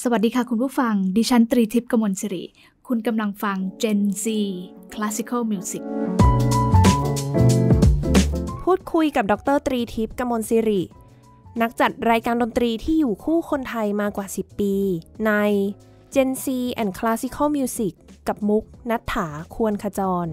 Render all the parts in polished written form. สวัสดีค่ะคุณผู้ฟังดิฉันตรีทิพย์กมลศิริคุณกำลังฟัง Gen Z Classical Music พูดคุยกับดร.ตรีทิพย์กมลศิรินักจัดรายการดนตรีที่อยู่คู่คนไทยมากว่า10ปีใน Gen Z and Classical Music กับมุกณัฐฐาควรขจร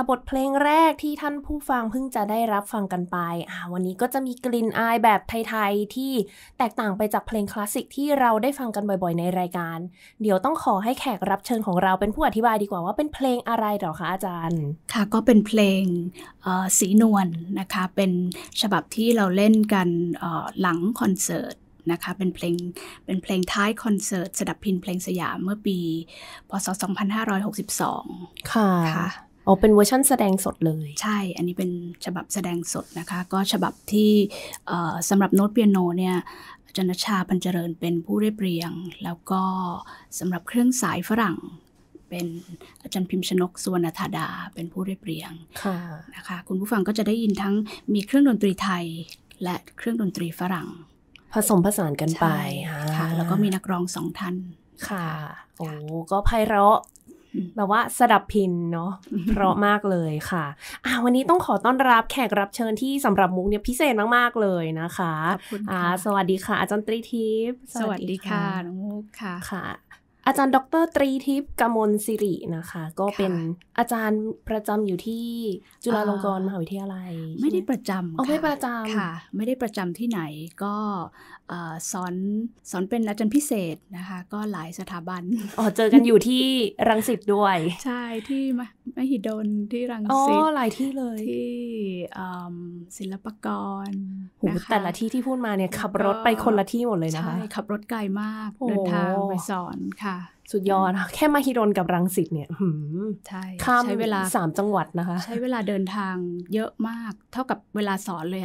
ค่ะบทเพลงแรกที่ท่านผู้ฟังเพิ่งจะได้รับฟังกันไปวันนี้ก็จะมีกลิ่นอายแบบไทยๆที่แตกต่างไปจากเพลงคลาสสิกที่เราได้ฟังกันบ่อยๆในรายการเดี๋ยวต้องขอให้แขกรับเชิญของเราเป็นผู้อธิบายดีกว่าว่าเป็นเพลงอะไรหรอคะอาจารย์ค่ะก็เป็นเพลงสีนวล นะคะเป็นฉบับที่เราเล่นกันหลังคอนเสิร์ตนะคะเป็นเพลงท้ายคอนเสิร์ตสดับพิณเพลงสยามเมื่อปีพ.ศ. 2562 ค่ะอ๋อเป็นเวอร์ชันแสดงสดเลยใช่อันนี้เป็นฉบับแสดงสดนะคะก็ฉบับที่สำหรับโน้ตเปียโนเนี่ยจนชาปัญเจริญเป็นผู้เรียบเรียงแล้วก็สำหรับเครื่องสายฝรั่งเป็นอาจารย์พิมพ์ชนกสุวรรณธาดาเป็นผู้เรียบเรียงค่ะนะคะคุณผู้ฟังก็จะได้ยินทั้งมีเครื่องดนตรีไทยและเครื่องดนตรีฝรั่งผสมผสานกันไปค่ะแล้วก็มีนักร้องสองท่านค่ะโอ้ก็ไพเราะแบบว่าสดับพิณเนาะเพราะมากเลยค่ะวันนี้ต้องขอต้อนรับแขกรับเชิญที่สำหรับมุกเนี่ยพิเศษมากๆเลยนะคะสวัสดีค่ะอาจารย์ตรีทิพย์สวัสดีค่ะน้องมุกค่ะค่ะอาจารย์ดร.ตรีทิพย์กมลศิรินะคะก็เป็นอาจารย์ประจำอยู่ที่จุฬาลงกรณ์มหาวิทยาลัยไม่ได้ประจำค่ะไม่ประจำค่ะไม่ได้ประจำที่ไหนก็สอนเป็นอาจารย์พิเศษนะคะก็หลายสถาบันอ๋อเจอกันอยู่ที่รังสิตด้วยใช่ที่มหิดลที่รังสิตอ๋อหลายที่เลยที่ศิลปากรแต่ละที่ที่พูดมาเนี่ยขับรถไปคนละที่หมดเลยนะคะใช่ขับรถไกลมากเดินทางไปสอนค่ะสุดยอดแค่มหิดลกับรังสิตเนี่ยใช่ใช้เวลา3จังหวัดนะคะใช้เวลาเดินทางเยอะมากเท่ากับเวลาสอนเลย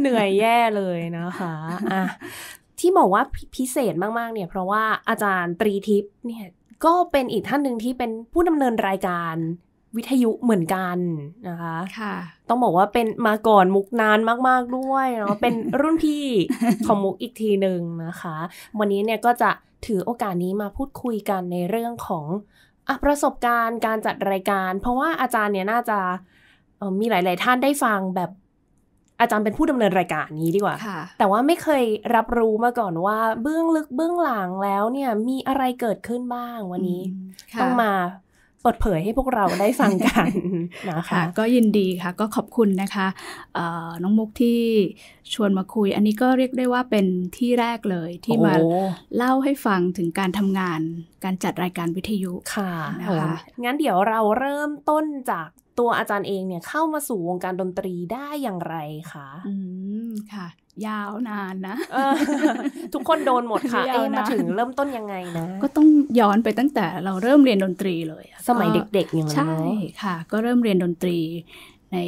เหนื่อยแย่เลยนะคะที่บอกว่าพิเศษมากๆเนี่ยเพราะว่าอาจารย์ตรีทิพย์เนี่ยก็เป็นอีกท่านหนึ่งที่เป็นผู้ดำเนินรายการวิทยุเหมือนกันนะคะค่ะต้องบอกว่าเป็นมาก่อนมุกนานมากๆด้วยเนาะเป็นรุ่นพี่ของมุกอีกทีหนึ่งนะคะวันนี้เนี่ยก็จะถือโอกาสนี้มาพูดคุยกันในเรื่องของประสบการณ์การจัดรายการเพราะว่าอาจารย์เนี่ยน่าจะมีหลายๆท่านได้ฟังแบบอาจารย์เป็นผู้ดำเนินรายการนี้ดีกว่าแต่ว่าไม่เคยรับรู้มาก่อนว่าเบื้องลึกเบื้องหลังแล้วเนี่ยมีอะไรเกิดขึ้นบ้างวันนี้ต้องมาเปิดเผยให้พวกเราได้ฟังกันนะคะก็ยินดีค่ะก็ขอบคุณนะคะน้องมุกที่ชวนมาคุยอันนี้ก็เรียกได้ว่าเป็นที่แรกเลยที่มาเล่าให้ฟังถึงการทำงานการจัดรายการวิทยุค่ะนะคะงั้นเดี๋ยวเราเริ่มต้นจากตัวอาจารย์เองเนี่ยเข้ามาสู่วงการดนตรีได้อย่างไรคะค่ะยาวนานนะ ทุกคนโดนหมดค่ะ มาถึงเริ่มต้นยังไงนะก็ต้องย้อนไปตั้งแต่เราเริ่มเรียนดนตรีเลยสมัยเด็กๆอย่างนั้นใช่ค่ะก็เริ่มเรียนดนตรีใน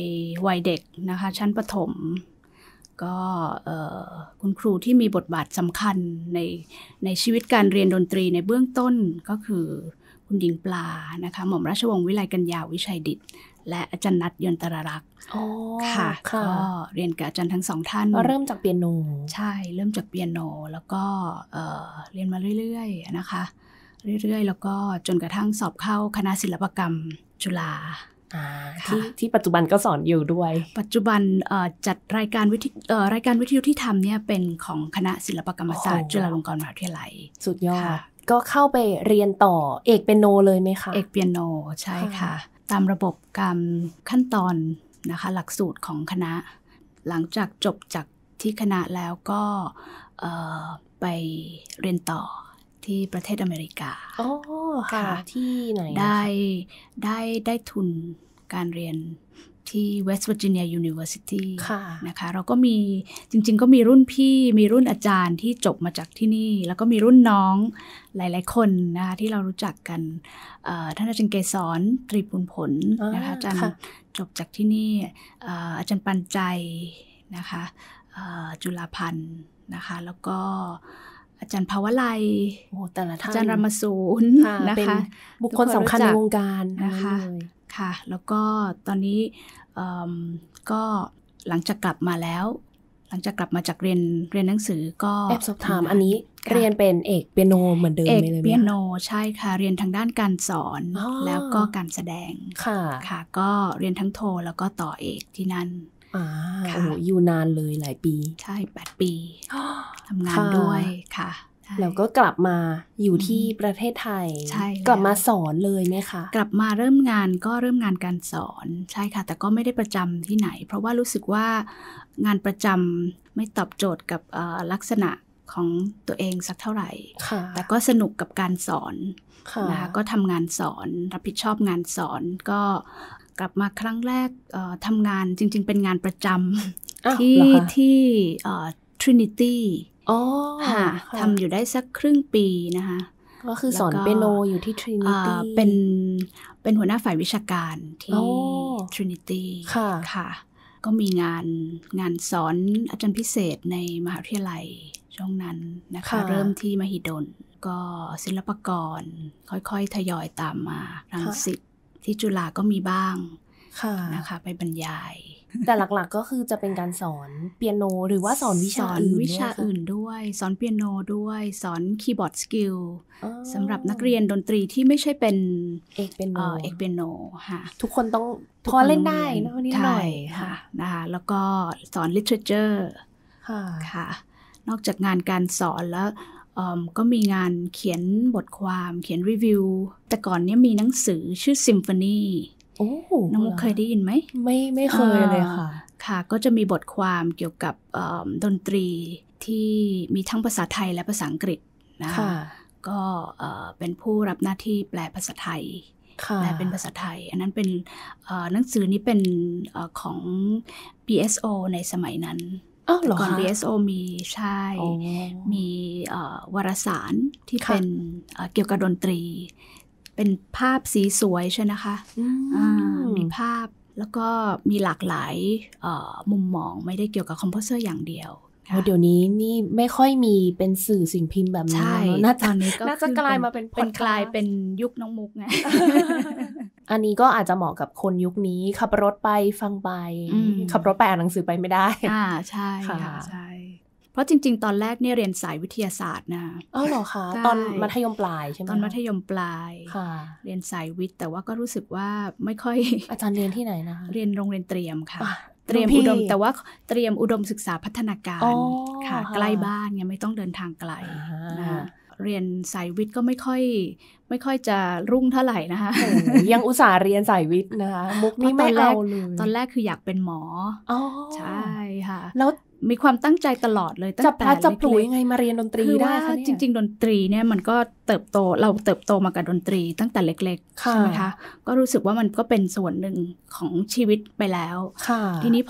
วัยเด็กนะคะชั้นประถมก็คุณครูที่มีบทบาทสำคัญในชีวิตการเรียนดนตรีในเบื้องต้นก็คือคุณหญิงปลานะคะหม่อมราชวงศ์วิไลกัญญาวิชัยดิษฐ์และอาจารย์ณัฐยนตรารักษ์ค่ะก็เรียนกับอาจารย์ทั้งสองท่านเริ่มจากเปียโนใช่เริ่มจากเปียโนแล้วก็เรียนมาเรื่อยๆนะคะเรื่อยๆแล้วก็จนกระทั่งสอบเข้าคณะศิลปกรรมจุฬาที่ปัจจุบันก็สอนอยู่ด้วยปัจจุบันจัดรายการวิทยุที่ทำเนี่ยเป็นของคณะศิลปกรรมศาสตร์จุฬาลงกรณ์มหาวิทยาลัยสุดยอดก็เข้าไปเรียนต่อเอกเปียโนเลยไหมคะเอกเปียโนใช่ค่ะตามระบบการขั้นตอนนะคะหลักสูตรของคณะหลังจากจบจากที่คณะแล้วก็ไปเรียนต่อที่ประเทศอเมริกาโอ้ค่ะที่ไหนได้ทุนการเรียนที่ West Virginia University นะคะเราก็มีจริงๆก็มีรุ่นพี่มีรุ่นอาจารย์ที่จบมาจากที่นี่แล้วก็มีรุ่นน้องหลายๆคนนะคะที่เรารู้จักกันท่านอาจารย์เกษรตรีปุณผลนะคะอาจารย์จบจากที่นี่อาจารย์ปันใจนะคะจุฬาพันธ์นะคะแล้วก็อาจารย์ภาวไลอาจารย์รามสูรนะคะบุคคลสำคัญในวงการนะคะค่ะแล้วก็ตอนนี้ก็หลังจากกลับมาแล้วหลังจากกลับมาจากเรียนหนังสือก็แอบสอบถามอันนี้เรียนเป็นเอกเปียโนเหมือนเดิมเลยไหมเอกเปียโนใช่ค่ะเรียนทางด้านการสอนแล้วก็การแสดงค่ะก็เรียนทั้งโทแล้วก็ต่อเอกที่นั่นอยู่นานเลยหลายปีใช่8 ปีทำงานด้วยค่ะ แล้วก็กลับมาอยู่ที่ประเทศไทยกลับมาสอนเลยไหมคะกลับมาเริ่มงานก็เริ่มงานการสอนใช่ค่ะแต่ก็ไม่ได้ประจำที่ไหนเพราะว่ารู้สึกว่างานประจำไม่ตอบโจทย์กับลักษณะของตัวเองสักเท่าไหร่แต่ก็สนุกกับการสอนนะคะก็ทำงานสอนรับผิดชอบงานสอนก็กลับมาครั้งแรกทำงานจริงๆเป็นงานประจำที่ Trinity ทำอยู่ได้สักครึ่งปีนะคะก็คือสอนเปียโนอยู่ที่ Trinity เป็นหัวหน้าฝ่ายวิชาการที่ Trinity ค่ะก็มีงานสอนอาจารย์พิเศษในมหาวิทยาลัยช่วงนั้นนะคะเริ่มที่มหิดลก็ศิลปากรค่อยๆทยอยตามมารังสิตที่จุฬาก็มีบ้างนะคะไปบรรยายแต่หลักๆก็คือจะเป็นการสอนเปียโนหรือว่าสอนวิชาอื่นด้วยสอนเปียโนด้วยสอนคีย์บอร์ดสกิลสำหรับนักเรียนดนตรีที่ไม่ใช่เป็นเอกเปียโนค่ะทุกคนต้องพอเล่นได้นิดหน่อยค่ะนะคะแล้วก็สอน literature ค่ะนอกจากงานการสอนแล้วก็มีงานเขียนบทความเขียนรีวิวแต่ก่อนนี้มีหนังสือชื่อซิมโฟนีน้องมุกเคยได้ยินไหมไม่เคยเลยค่ะก็จะมีบทความเกี่ยวกับดนตรีที่มีทั้งภาษาไทยและภาษาอังกฤษนะคะก็เป็นผู้รับหน้าที่แปลภาษาไทยอันนั้นเป็นหนังสือนี้เป็นของ BSO ในสมัยนั้นก่อน BSO มีมีวารสารที่เป็นเกี่ยวกับดนตรีเป็นภาพสีสวยใช่นะคะมีภาพแล้วก็มีหลากหลายมุมมองไม่ได้เกี่ยวกับคอมโพเซอร์อย่างเดียวเดี๋ยวนี้นี่ไม่ค่อยมีเป็นสื่อสิ่งพิมพ์แบบนี้แล้วนะตอนนี้ก็น่าจะกลายมาเป็นกลายเป็นยุคน้องมุกไงอันนี้ก็อาจจะเหมาะกับคนยุคนี้ขับรถไปฟังไปขับรถไปอ่านหนังสือไปไม่ได้ใช่ค่ะใช่เพราะจริงๆตอนแรกเนี่ยเรียนสายวิทยาศาสตร์นะเหรอคะตอนมัธยมปลายใช่ไหมตอนมัธยมปลายเรียนสายวิทย์แต่ว่าก็รู้สึกว่าไม่ค่อยอาจารย์เรียนที่ไหนนะคะเรียนโรงเรียนเตรียมค่ะเตรียมอุดมแต่ว่าเตรียมอุดมศึกษาพัฒนาการค่ะใกล้บ้านเนี่ยไม่ต้องเดินทางไกลเรียนสายวิทย์ก็ไม่ค่อยจะรุ่งเท่าไหร่นะคะยังอุตส่าห์เรียนสายวิทย์นะคะมุกนี่ไม่เอาเลยตอนแรกคืออยากเป็นหมอใช่ค่ะแล้วมีความตั้งใจตลอดเลยตั้งแต่จะปลุกยังไงมาเรียนดนตรีได้คะจริงๆดนตรีเนี่ยมันก็เติบโตเราเติบโตมากับดนตรีตั้งแต่เล็กๆใช่ไหมคะก็รู้สึกว่ามันก็เป็นส่วนหนึ่งของชีวิตไปแล้วทีนี้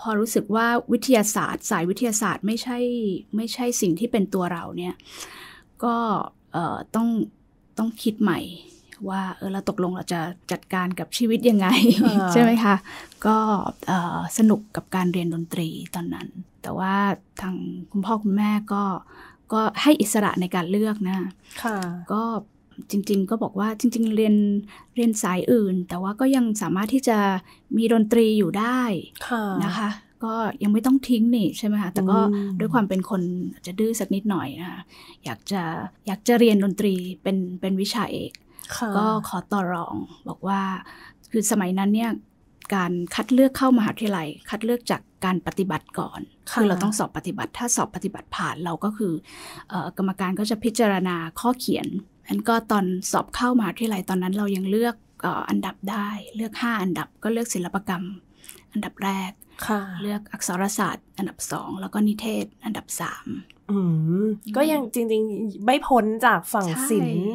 พอรู้สึกว่าวิทยาศาสตร์สายวิทยาศาสตร์ไม่ใช่สิ่งที่เป็นตัวเราเนี่ยก็ต้องคิดใหม่ว่าเราตกลงเราจะจัดการกับชีวิตยังไงใช่ไหมคะก็สนุกกับการเรียนดนตรีตอนนั้นแต่ว่าทางคุณพ่อคุณแม่ก็ให้อิสระในการเลือกนะก็จริงๆก็บอกว่าจริงๆเรียนสายอื่นแต่ว่าก็ยังสามารถที่จะมีดนตรีอยู่ได้นะคะก็ยังไม่ต้องทิ้งนี่ใช่ไหมคะแต่ก็ด้วยความเป็นคนจะดื้อสักนิดหน่อยนะคะอยากจะเรียนดนตรีเป็นวิชาเอกก็ขอต่อรองบอกว่าคือสมัยนั้นเนี่ยการคัดเลือกเข้ามหาวิทยาลัยคัดเลือกจากการปฏิบัติก่อนคือเราต้องสอบปฏิบัติถ้าสอบปฏิบัติผ่านเราก็คือกรรมการก็จะพิจารณาข้อเขียนนั้นก็ตอนสอบเข้ามหาวิทยาลัยตอนนั้นเรายังเลือกอันดับได้เลือก5อันดับก็เลือกศิลปกรรมอันดับแรกเลือกอักษรศาสตร์อันดับ2แล้วก็นิเทศอันดับ3ก็ยังจริงๆไม่พ้นจากฝั่งศิลป์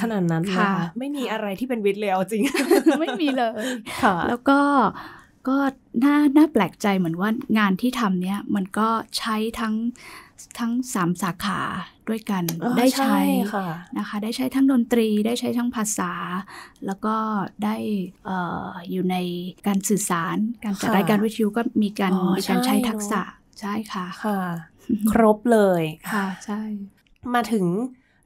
ขนาดนั้นค่ะไม่มีอะไรที่เป็นวิทย์เลยเอาจริงไม่มีเลยแล้วก็น่าแปลกใจเหมือนว่างานที่ทำเนี้ยมันก็ใช้ทั้ง3สาขาด้วยกันได้ใช้นะคะได้ใช้ทั้งดนตรีได้ใช้ทั้งภาษาแล้วก็ได้อยู่ในการสื่อสารการจัดรายการวิทยุก็มีการใช้ทักษะใช่ค่ะครบเลยค่ะใช่มาถึง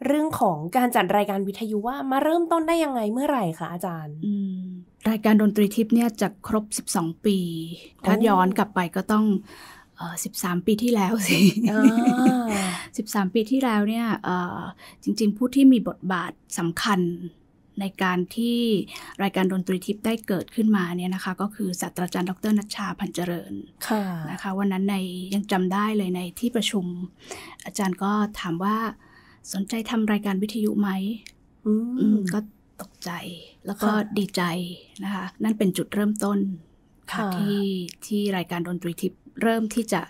เรื่องของการจัดรายการวิทยุว่ามาเริ่มต้นได้ยังไงเมื่อไหร่คะอาจารย์รายการดนตรีทิพย์เนี่ยจะครบ12ปีถ้าย้อนกลับไปก็ต้อง13ปีที่แล้วสิ13ปีที่แล้วเนี่ยจริงๆผู้ที่มีบทบาทสำคัญ ในการที่รายการดนตรีทิพย์ได้เกิดขึ้นมาเนี่ยนะคะก็คือศาสตราจารย์ดร.ณัชชา พันเจริญนะคะวันนั้นในยังจำได้เลยในที่ประชุมอาจารย์ก็ถามว่าสนใจทำรายการวิทยุไหมก็ตกใจแล้วก็ดีใจนะคะนั่นเป็นจุดเริ่มต้นค่ะที่รายการดนตรีทิพย์เริ่มที่จะ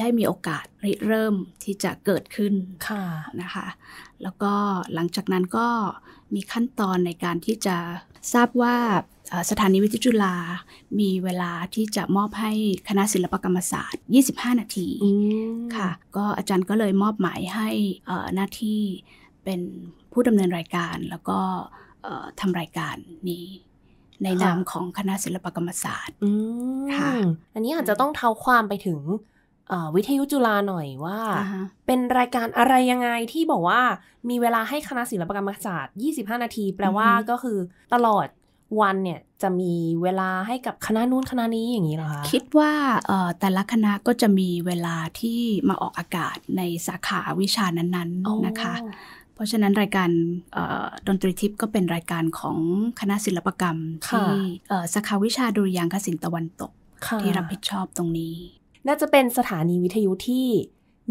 ได้มีโอกาสเริ่มที่จะเกิดขึ้นนะคะแล้วก็หลังจากนั้นก็มีขั้นตอนในการที่จะทราบว่าสถานีวิทยุจุฬามีเวลาที่จะมอบให้คณะศิลปกรรมศาสตร์25นาทีค่ะก็อาจารย์ก็เลยมอบหมายให้หน้าที่เป็นผู้ดำเนินรายการแล้วก็ทำรายการนี้ในนามของคณะศิลปกรรมศาสตร์ค่ะอันนี้อาจจะต้องเท้าความไปถึงวิทยุจุฬาหน่อยว่าเป็นรายการอะไรยังไงที่บอกว่ามีเวลาให้คณะศิลปกรรมศาสตร์25นาทีแปลว่าก็คือตลอดวันเนี่ยจะมีเวลาให้กับคณะนู้นคณะนี้อย่างนี้เหรอคะคิดว่าแต่ละคณะก็จะมีเวลาที่มาออกอากาศในสาขาวิชานั้นๆนะคะเพราะฉะนั้นรายการดนตรีทิพย์ก็เป็นรายการของคณะศิลปกรรมที่สาขาวิชาดุริยางคศิลป์ตะวันตกที่รับผิดชอบตรงนี้น่าจะเป็นสถานีวิทยุที่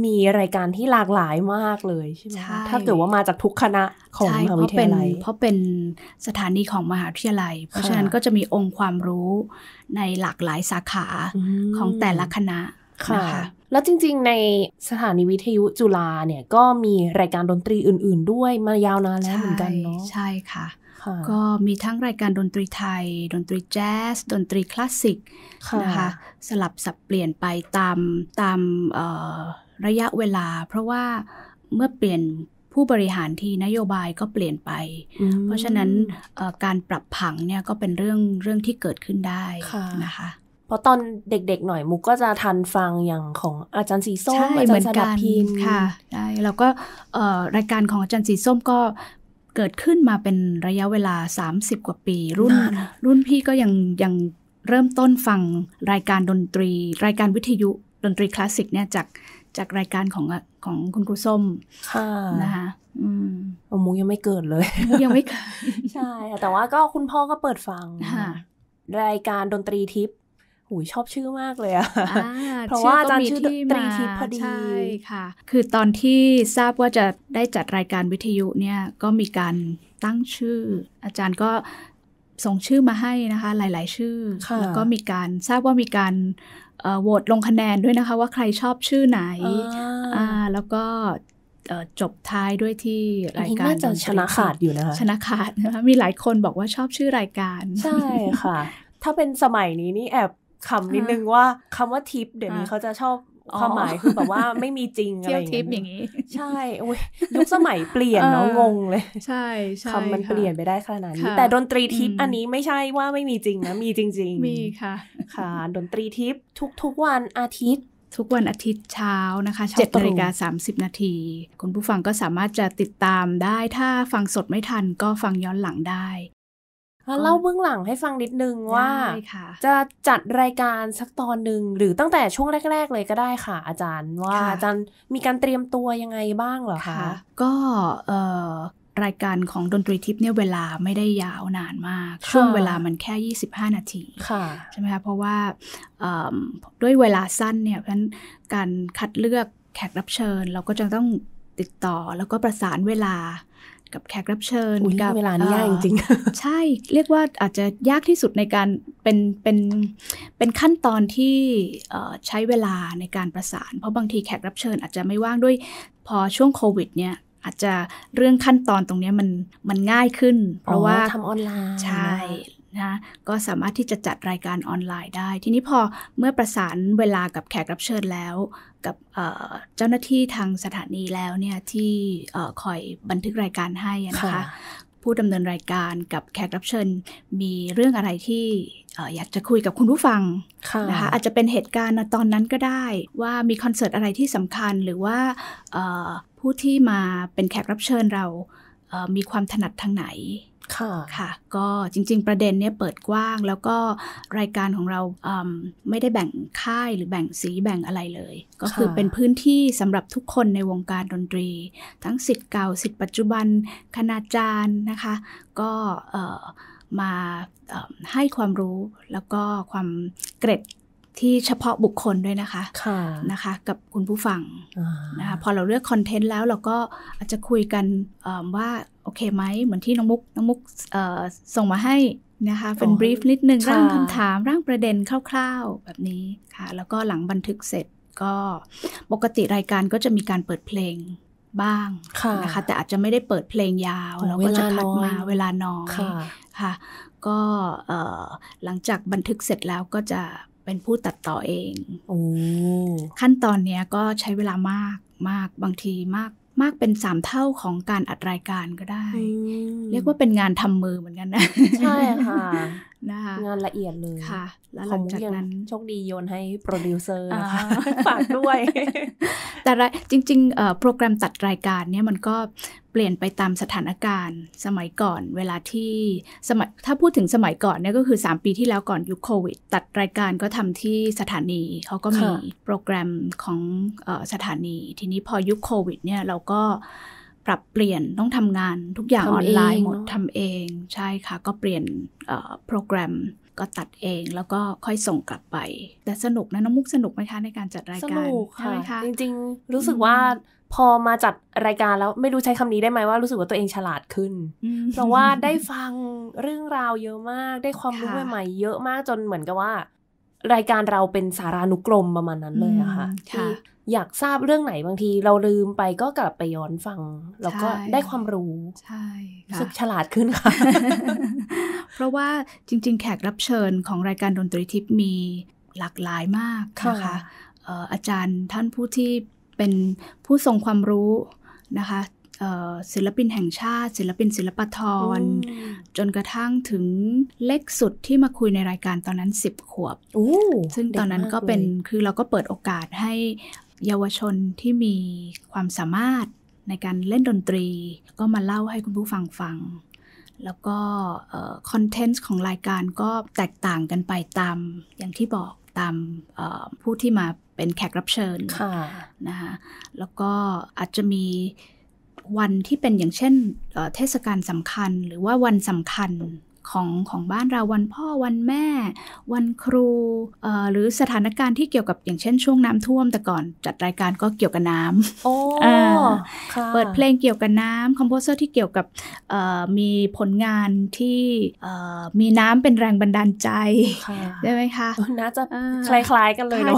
มีรายการที่หลากหลายมากเลยใช่ไหมถ้าเกิดว่ามาจากทุกคณะของมหาวิทยาลัยเพราะเป็นสถานีของมหาวิทยาลัยเพราะฉะนั้นก็จะมีองค์ความรู้ในหลากหลายสาขาของแต่ละคณะนะคะแล้วจริงๆในสถานีวิทยุจุฬาเนี่ยก็มีรายการดนตรีอื่นๆด้วยมายาวนานแล้วเหมือนกันเนาะใช่ค่ะก็มีทั้งรายการดนตรีไทยดนตรีแจ๊สดนตรีคลาสสิกนะคะสลับสับเปลี่ยนไปตามระยะเวลาเพราะว่าเมื่อเปลี่ยนผู้บริหารทีนโยบายก็เปลี่ยนไปเพราะฉะนั้นการปรับผังเนี่ยก็เป็นเรื่องที่เกิดขึ้นได้นะคะเพราะตอนเด็กๆหน่อยมุกก็จะทันฟังอย่างของอาจารย์สีส้มอาจารย์สดับพินค่ะได้แล้วก็รายการของอาจารย์สีส้มก็เกิดขึ้นมาเป็นระยะเวลา30กว่าปีรุ่นพี่ก็ยังเริ่มต้นฟังรายการดนตรีรายการวิทยุดนตรีคลาสสิกเนี่ยจากรายการของคุณครูส้มนะคะมุกยังไม่เกิดเลยยังไม่เกิดใช่แต่ว่าก็คุณพ่อก็เปิดฟังรายการดนตรีทิพย์โอ้ยชอบชื่อมากเลยอะเพราะว่าอาจารย์ชื่อดนตรีทิพย์พอดีค่ะคือตอนที่ทราบว่าจะได้จัดรายการวิทยุเนี่ยก็มีการตั้งชื่ออาจารย์ก็ส่งชื่อมาให้นะคะหลายๆชื่อแล้วก็มีการทราบว่ามีการโหวตลงคะแนนด้วยนะคะว่าใครชอบชื่อไหนแล้วก็จบท้ายด้วยที่รายการน่าจะชนะขาดอยู่นะคะชนะขาดนะคะมีหลายคนบอกว่าชอบชื่อรายการใช่ค่ะถ้าเป็นสมัยนี้นี่แอบคำนิดนึงว่าคำว่าทิปเดี๋ยวนี้เขาจะชอบความหมายคือแบบว่าไม่มีจริงอะไรอย่างนี้ใช่โอ้ยยุคสมัยเปลี่ยนเนาะงงเลยใช่คำมันเปลี่ยนไปได้ขนาดนี้แต่ดนตรีทิปอันนี้ไม่ใช่ว่าไม่มีจริงนะมีจริงๆมีค่ะค่ะดนตรีทิปทุกวันอาทิตย์เช้านะคะ 7:30 นาทีคุณผู้ฟังก็สามารถจะติดตามได้ถ้าฟังสดไม่ทันก็ฟังย้อนหลังได้เล่าเบื้องหลังให้ฟังนิดนึงว่าจะจัดรายการสักตอนหนึ่งหรือตั้งแต่ช่วงแรกๆเลยก็ได้ค่ะอาจารย์ว่าอาจารย์มีการเตรียมตัวยังไงบ้างเหรอคะก็รายการของดนตรีทิพย์เนี่ยเวลาไม่ได้ยาวนานมากช่วงเวลามันแค่25นาทีใช่ไหมคะเพราะว่าด้วยเวลาสั้นเนี่ยเพราะฉะนั้นการคัดเลือกแขกรับเชิญเราก็จะต้องติดต่อแล้วก็ประสานเวลากับแขกรับเชิญกับเวลานี่ยากจริงใช่เรียกว่าอาจจะยากที่สุดในการเป็นขั้นตอนที่ใช้เวลาในการประสานเพราะบางทีแขกรับเชิญอาจจะไม่ว่างด้วยพอช่วงโควิดเนี่ยอาจจะเรื่องขั้นตอนตรงนี้มันง่ายขึ้นเพราะว่าทำออนไลน์ใช่นะก็สามารถที่จะจัดรายการออนไลน์ได้ทีนี้พอเมื่อประสานเวลากับแขกรับเชิญแล้วกับเจ้าหน้าที่ทางสถานีแล้วเนี่ยที่คอยบันทึกรายการให้นะคะผู้ดำเนินรายการกับแขกรับเชิญมีเรื่องอะไรที่อยากจะคุยกับคุณผู้ฟังนะคะอาจจะเป็นเหตุการณ์ตอนนั้นก็ได้ว่ามีคอนเสิร์ตอะไรที่สำคัญหรือว่าผู้ที่มาเป็นแขกรับเชิญเรา มีความถนัดทางไหนค่ะก็จริงๆประเด็นเนี้ยเปิดกว้างแล้วก็รายการของเราไม่ได้แบ่งค่ายหรือแบ่งสีแบ่งอะไรเลยก็คือเป็นพื้นที่สำหรับทุกคนในวงการดนตรีทั้งศิษย์เก่าศิษย์ปัจจุบันคณาจารย์นะคะก็มาให้ความรู้แล้วก็ความเกร็ดที่เฉพาะบุคคลด้วยนะคะนะคะกับคุณผู้ฟังนะคะพอเราเลือกคอนเทนต์แล้วเราก็อาจจะคุยกันว่าโอเคไหมเหมือนที่น้องมุกส่งมาให้นะคะเป็นบรีฟนิดนึงร่างคำถามร่างประเด็นคร่าวๆแบบนี้ค่ะแล้วก็หลังบันทึกเสร็จก็ปกติรายการก็จะมีการเปิดเพลงบ้างนะคะแต่อาจจะไม่ได้เปิดเพลงยาวเราก็จะพักมาเวลาน้อยค่ะก็หลังจากบันทึกเสร็จแล้วก็จะเป็นผู้ตัดต่อเองขั้นตอนเนี้ยก็ใช้เวลามากมากบางทีมากเป็น3เท่าของการอัดรายการก็ได้เรียกว่าเป็นงานทำมือเหมือนกันนะใช่ค่ะนะคะงานละเอียดเลยค่ะแล้วหลังจากนั้นโชคดีโยนให้โปรดิวเซอร์นะคะฝากด้วยแต่จริงๆโปรแกรมตัดรายการเนี่ยมันก็เปลี่ยนไปตามสถานการณ์สมัยก่อนเวลาที่ถ้าพูดถึงสมัยก่อนเนี่ยก็คือ3ปีที่แล้วก่อนยุคโควิดตัดรายการก็ทำที่สถานีเขาก็มีโปรแกรมของสถานีทีนี้พอยุคโควิดเนี่ยเราก็ปรับเปลี่ยนต้องทำงานทุกอย่างออนไลน์หมดทำเองใช่ค่ะก็เปลี่ยนโปรแกรมก็ตัดเองแล้วก็ค่อยส่งกลับไปแต่สนุกนะน้องมุกสนุกไหมคะในการจัดรายการสนุกค่ะจริงๆรู้สึกว่าพอมาจัดรายการแล้วไม่รู้ใช้คำนี้ได้ไหมว่ารู้สึกว่าตัวเองฉลาดขึ้นเพราะว่าได้ฟังเรื่องราวเยอะมากได้ความรู้ใหม่ๆเยอะมากจนเหมือนกับว่ารายการเราเป็นสารานุกรมประมาณนั้นเลยอะค่ะที่อยากทราบเรื่องไหนบางทีเราลืมไปก็กลับไปย้อนฟังแล้วก็ได้ความรู้ใช่รู้สึกฉลาดขึ้นค่ะ เพราะว่าจริงๆแขกรับเชิญของรายการดนตรีทิพย์มีหลากหลายมากนะคะอาจารย์ท่านผู้ที่เป็นผู้ทรงความรู้นะคะศิลปินแห่งชาติศิลปินศิลปธรจนกระทั่งถึงเล็กสุดที่มาคุยในรายการตอนนั้น10ขวบซึ่งตอนนั้นก็เป็นคือเราก็เปิดโอกาสให้เยาวชนที่มีความสามารถในการเล่นดนตรีก็มาเล่าให้คุณผู้ฟังฟังแล้วก็คอนเทนต์ของรายการก็แตกต่างกันไปตามอย่างที่บอกตามผู้ที่มาเป็นแขกรับเชิญนะคะแล้วก็อาจจะมีวันที่เป็นอย่างเช่นเทศกาลสำคัญหรือว่าวันสำคัญของบ้านเราวันพ่อวันแม่วันครูหรือสถานการณ์ที่เกี่ยวกับอย่างเช่นช่วงน้ำท่วมแต่ก่อนจัดรายการก็เกี่ยวกับน้ำเปิดเพลงเกี่ยวกับน้ำคอมโพเซอร์ที่เกี่ยวกับมีผลงานที่มีน้ำเป็นแรงบันดาลใจใช่ไหมคะน่าจะคล้ายๆกันเลยเนาะ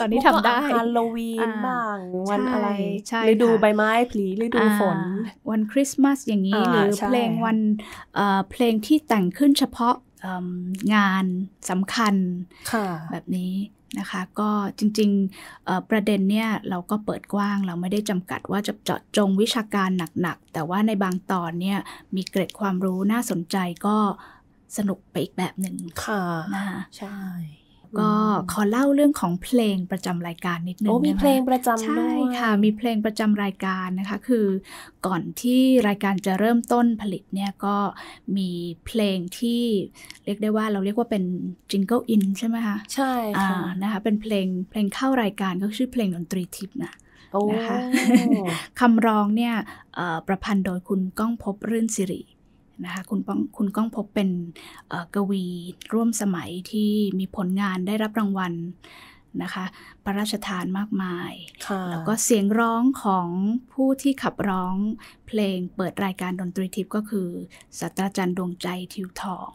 ตอนนี้ทำได้ฮาโลวีนบ้างวันอะไรฤดูใบไม้ผลิฤดูฝนวันคริสต์มาสอย่างนี้หรือเพลงวันเพลงที่แต่งขึ้นเฉพาะงานสำคัญแบบนี้นะคะก็จริงๆประเด็นเนี่ยเราก็เปิดกว้างเราไม่ได้จำกัดว่าจะเจาะจงวิชาการหนักๆแต่ว่าในบางตอนเนี่ยมีเกร็ดความรู้น่าสนใจก็สนุกไปอีกแบบหนึ่งค่ะนะคะใช่ก็ขอเล่าเรื่องของเพลงประจำรายการนิดนึงมีเพลงประจำใช่ค่ะมีเพลงประจำรายการนะคะคือก่อนที่รายการจะเริ่มต้นผลิตเนี่ยก็มีเพลงที่เรียกได้ว่าเราเรียกว่าเป็นจิงเกิลอินใช่ไหมคะใช่ค่ะนะคะเป็นเพลงเข้ารายการก็ชื่อเพลงดนตรีทิพย์นะนะคะคำร้องเนี่ยประพันธ์โดยคุณก้องภพรื่นสิรินะคะคุณก้องภพเป็นกวีร่วมสมัยที่มีผลงานได้รับรางวัลนะคะพระราชทานมากมายแล้วก็เสียงร้องของผู้ที่ขับร้องเพลงเปิดรายการดนตรีทิพย์ก็คือศาสตราจารย์ดวงใจทิวทอง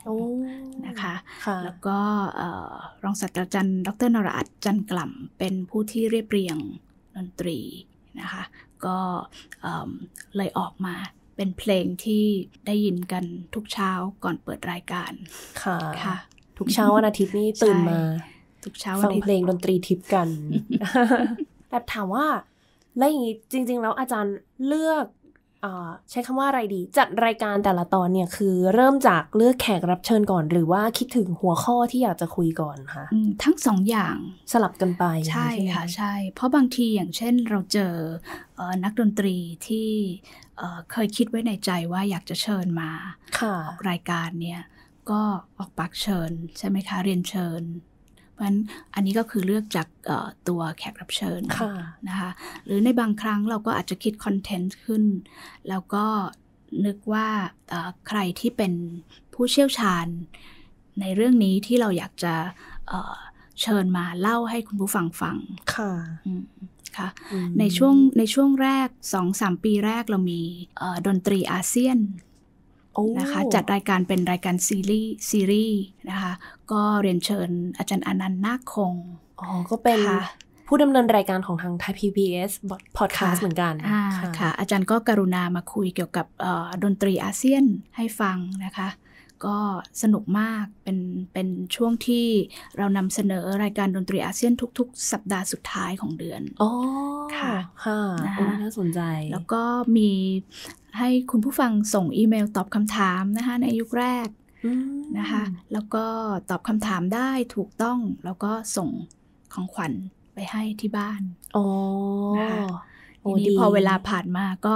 นะคะแล้วก็รองศาสตราจารย์ดร.นรอัตน์จันทร์กล่ำเป็นผู้ที่เรียบเรียงดนตรีนะคะก็เลยออกมาเป็นเพลงที่ได้ยินกันทุกเช้าก่อนเปิดรายการค่ะทุกเช้าวันอาทิตย์นี่ตื่นมาทุกเช้าฟังเพลงดนตรีทิพย์กันแต่ถามว่าแล้วอย่างนี้จริงๆแล้วอาจารย์เลือก ใช้คำว่าอะไรดีจัดรายการแต่ละตอนเนี่ยคือเริ่มจากเลือกแขกรับเชิญก่อนหรือว่าคิดถึงหัวข้อที่อยากจะคุยก่อนค่ะทั้งสองอย่างสลับกันไปใช่ค่ะใช่เพราะบางทีอย่างเช่นเราเจอนักดนตรีที่เคยคิดไว้ในใจว่าอยากจะเชิญมาออกรายการเนี่ยก็ออกปากเชิญใช่ไหมคะเรียนเชิญเพราะฉะนั้นอันนี้ก็คือเลือกจากตัวแขกรับเชิญนะคะหรือในบางครั้งเราก็อาจจะคิดคอนเทนต์ขึ้นแล้วก็นึกว่าใครที่เป็นผู้เชี่ยวชาญในเรื่องนี้ที่เราอยากจะเชิญมาเล่าให้คุณผู้ฟังฟังค่ะในช่วงแรก 2-3 ปีแรกเรามีดนตรีอาเซียนนะคะจัดรายการเป็นรายการซีรีส์นะคะก็เรียนเชิญอาจารย์อนันต์นาคคงก็เป็นผู้ดำเนินรายการของทาง Thai PBS Podcast เหมือนกันค่ะอาจารย์ก็กรุณามาคุยเกี่ยวกับดนตรีอาเซียนให้ฟังนะคะก็สนุกมากเป็นช่วงที่เรานำเสนอรายการดนตรีอาเซียนทุกๆสัปดาห์สุดท้ายของเดือนค่ะค่ะน่าสนใจแล้วก็มีให้คุณผู้ฟังส่งอีเมลตอบคำถามนะคะในยุคแรกนะคะแล้วก็ตอบคำถามได้ถูกต้องแล้วก็ส่งของขวัญไปให้ที่บ้านนะคะทีนี้พอเวลาผ่านมาก็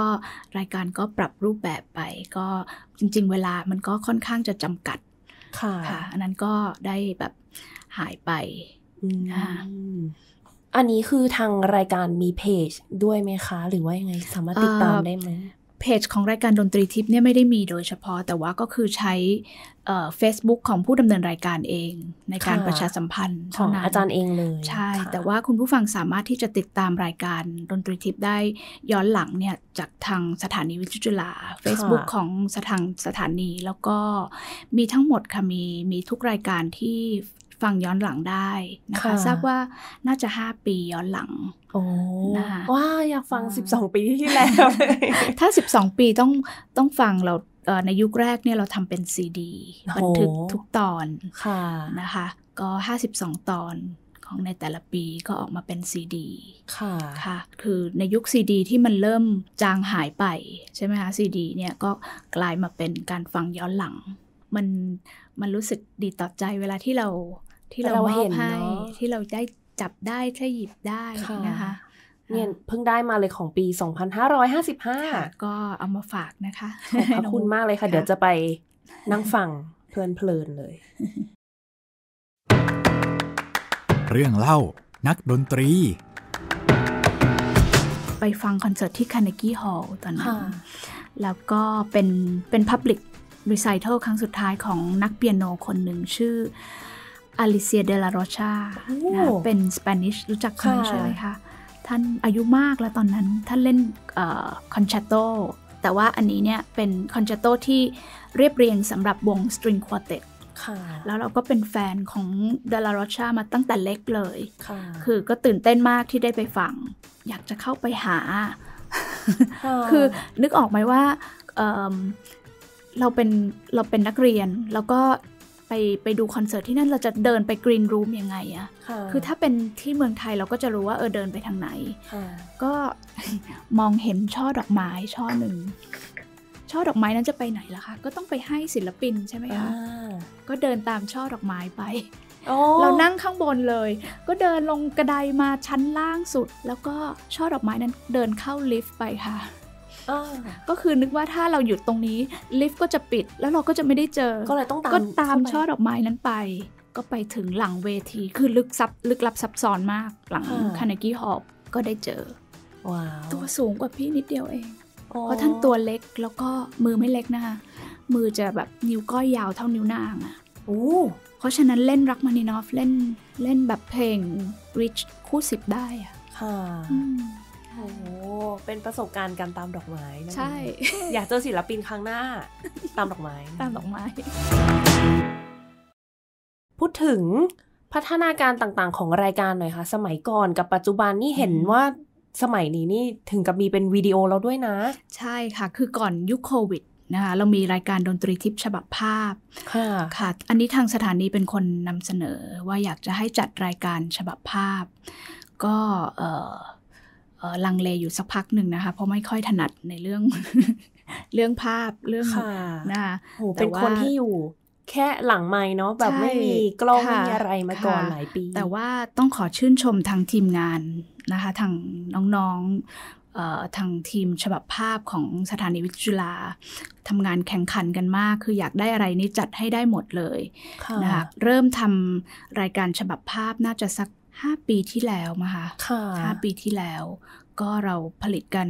รายการก็ปรับรูปแบบไปก็จริงๆเวลามันก็ค่อนข้างจะจำกัดค่ะอันนั้นก็ได้แบบหายไปอันนี้คือทางรายการมีเพจด้วยไหมคะหรือว่ายังไงสามารถติดตามได้ไหมเพจของรายการดนตรีทิพย์เนี่ยไม่ได้มีโดยเฉพาะแต่ว่าก็คือใช้ Facebook ของผู้ดำเนินรายการเองในการประชาสัมพันธ์ของอาจารย์เองเลยใช่แต่ว่าคุณผู้ฟังสามารถที่จะติดตามรายการดนตรีทิพย์ได้ย้อนหลังเนี่ยจากทางสถานีวิทยุจุฬา Facebook ของสถานีแล้วก็มีทั้งหมดค่ะมีทุกรายการที่ฟังย้อนหลังได้นะคะทราบว่าน่าจะ5ปีย้อนหลังนะคะว้าอยากฟัง12ปีที่แล้วถ้า12ปีต้องฟังเราในยุคแรกเนี่ยเราทำเป็นซีดีบันทึกทุกตอนนะคะก็52ตอนของในแต่ละปีก็ออกมาเป็นซีดีค่ะคือในยุคซีดีที่มันเริ่มจางหายไปใช่ไหมคะซีดีเนี่ยก็กลายมาเป็นการฟังย้อนหลังมันรู้สึกดีต่อใจเวลาที่เราเห็นให้ที่เราได้จับได้ถ้าหยิบได้นะคะเนี่ยเพิ่งได้มาเลยของปี2555ก็เอามาฝากนะคะขอบคุณมากเลยค่ะเดี๋ยวจะไปนั่งฟังเพลินๆเลยเรื่องเล่านักดนตรีไปฟังคอนเสิร์ตที่คาร์เนกี้ฮอลล์ตอนนั้นแล้วก็เป็นพับลิกรีไซเคิลครั้งสุดท้ายของนักเปียโนคนหนึ่งชื่ออลิเซียเดลาโรชาเป็นสเปนิชรู้จักเขาใช่ไหมคะท่านอายุมากแล้วตอนนั้นท่านเล่นคอนแชตโตแต่ว่าอันนี้เนี่ยเป็นคอนแชตโตที่เรียบเรียงสำหรับวงสตริงควอเต็ตแล้วเราก็เป็นแฟนของเดลาโรชามาตั้งแต่เล็กเลยคือก็ตื่นเต้นมากที่ได้ไปฟังอยากจะเข้าไปหา คือนึกออกไหมว่าเราเป็นนักเรียนแล้วก็ไปดูคอนเสิร์ตที่นั่นเราจะเดินไปกรีนรูมยังไงอะคือถ้าเป็นที่เมืองไทยเราก็จะรู้ว่าเดินไปทางไหนก็มองเห็นช่อดอกไม้ช่อหนึ่งช่อดอกไม้นั้นจะไปไหนล่ะคะก็ต้องไปให้ศิลปินใช่ไหมคะก็เดินตามช่อดอกไม้ไปเรานั่งข้างบนเลยก็เดินลงกระไดมาชั้นล่างสุดแล้วก็ช่อดอกไม้นั้นเดินเข้าลิฟต์ไปค่ะก็คือนึกว่าถ้าเราหยุดตรงนี้ลิฟต์ก็จะปิดแล้วเราก็จะไม่ได้เจอก็เลยต้องตามช่อดอกไม้นั้นไปก็ไปถึงหลังเวทีคือลึกลับซับซ้อนมากหลังคาเนกี้ฮอลล์ก็ได้เจอตัวสูงกว่าพี่นิดเดียวเองเพราะท่านตัวเล็กแล้วก็มือไม่เล็กนะคะมือจะแบบนิ้วก้อยยาวเท่านิ้วนางอ่ะเพราะฉะนั้นเล่นรักมานินอฟเล่นแบบเพลง Rich คู่10ได้อ่ะโอ้โหเป็นประสบการณ์การตามดอกไม้ใช่อยากเจอศิลปินครั้งหน้าตามดอกไม้พูดถึงพัฒนาการต่างๆของรายการหน่อยค่ะสมัยก่อนกับปัจจุบันนี่เห็นว่าสมัยนี้นี่ถึงกับมีเป็นวิดีโอแล้วด้วยนะใช่ค่ะคือก่อนยุคโควิดนะคะเรามีรายการดนตรีทิพย์ฉบับภาพค่ะอันนี้ทางสถานีเป็นคนนำเสนอว่าอยากจะให้จัดรายการฉบับภาพก็ ลังเลอยู่สักพักหนึ่งนะคะเพราะไม่ค่อยถนัดในเรื่องภาพเรื่องนะคะเป็นคนที่อยู่แค่หลังไมค์เนาะแบบไม่มีกล้องไม่มีอะไรมาก่อนหลายปีแต่ว่าต้องขอชื่นชมทางทีมงานนะคะทางน้องๆทางทีมฉบับภาพของสถานีวิทยุจุฬาทำงานแข่งขันกันมากคืออยากได้อะไรนี่จัดให้ได้หมดเลยนะคะเริ่มทำรายการฉบับภาพน่าจะสัก5 ปีที่แล้วนะคะ5 ปีที่แล้วก็เราผลิตกัน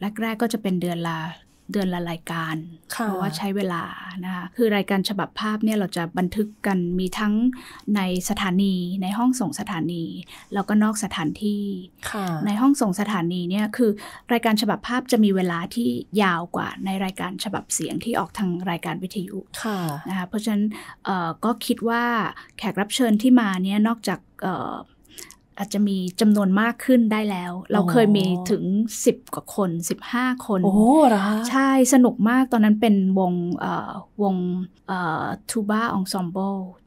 แรกๆก็จะเป็นเดือนละรายการเพราะว่าใช้เวลานะคะคือรายการฉบับภาพเนี่ยเราจะบันทึกกันมีทั้งในสถานีในห้องส่งสถานีแล้วก็นอกสถานที่ในห้องส่งสถานีเนี่ยคือรายการฉบับภาพจะมีเวลาที่ยาวกว่าในรายการฉบับเสียงที่ออกทางรายการวิทยุนะคะเพราะฉะนั้นก็คิดว่าแขกรับเชิญที่มาเนี่ยนอกจากอาจจะมีจำนวนมากขึ้นได้แล้วเราเคยมีถึง10กว่าคน15คนโอ้เหรอใช่สนุกมากตอนนั้นเป็นวงทูบ้าองซอมโบ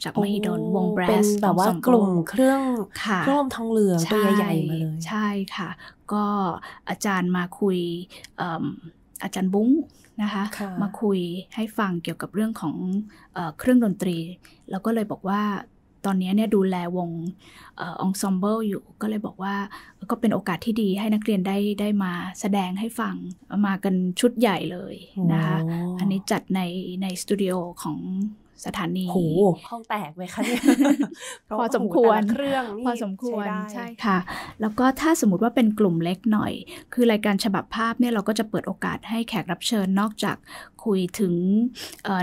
จากมหิดลวงแบรสเป็นแบบว่ากลุ่มเครื่องร่วมทองเหลืองตัวใหญ่ๆมาเลยใช่ค่ะก็อาจารย์มาคุยอาจารย์บุ้งนะคะมาคุยให้ฟังเกี่ยวกับเรื่องของเครื่องดนตรีแล้วก็เลยบอกว่าตอนนี้เนี่ยดูแลวงองซอมเบิลอยู่ก็เลยบอกว่าก็เป็นโอกาสที่ดีให้นักเรียนได้มาแสดงให้ฟังมากันชุดใหญ่เลยนะคะอันนี้จัดในสตูดิโอของสถานีห้องแตกไหมคะพอสมควรเครื่องพอสมควรใช่ค่ะแล้วก็ถ้าสมมติว่าเป็นกลุ่มเล็กหน่อยคือรายการฉบับภาพเนี่ยเราก็จะเปิดโอกาสให้แขกรับเชิญนอกจากคุยถึง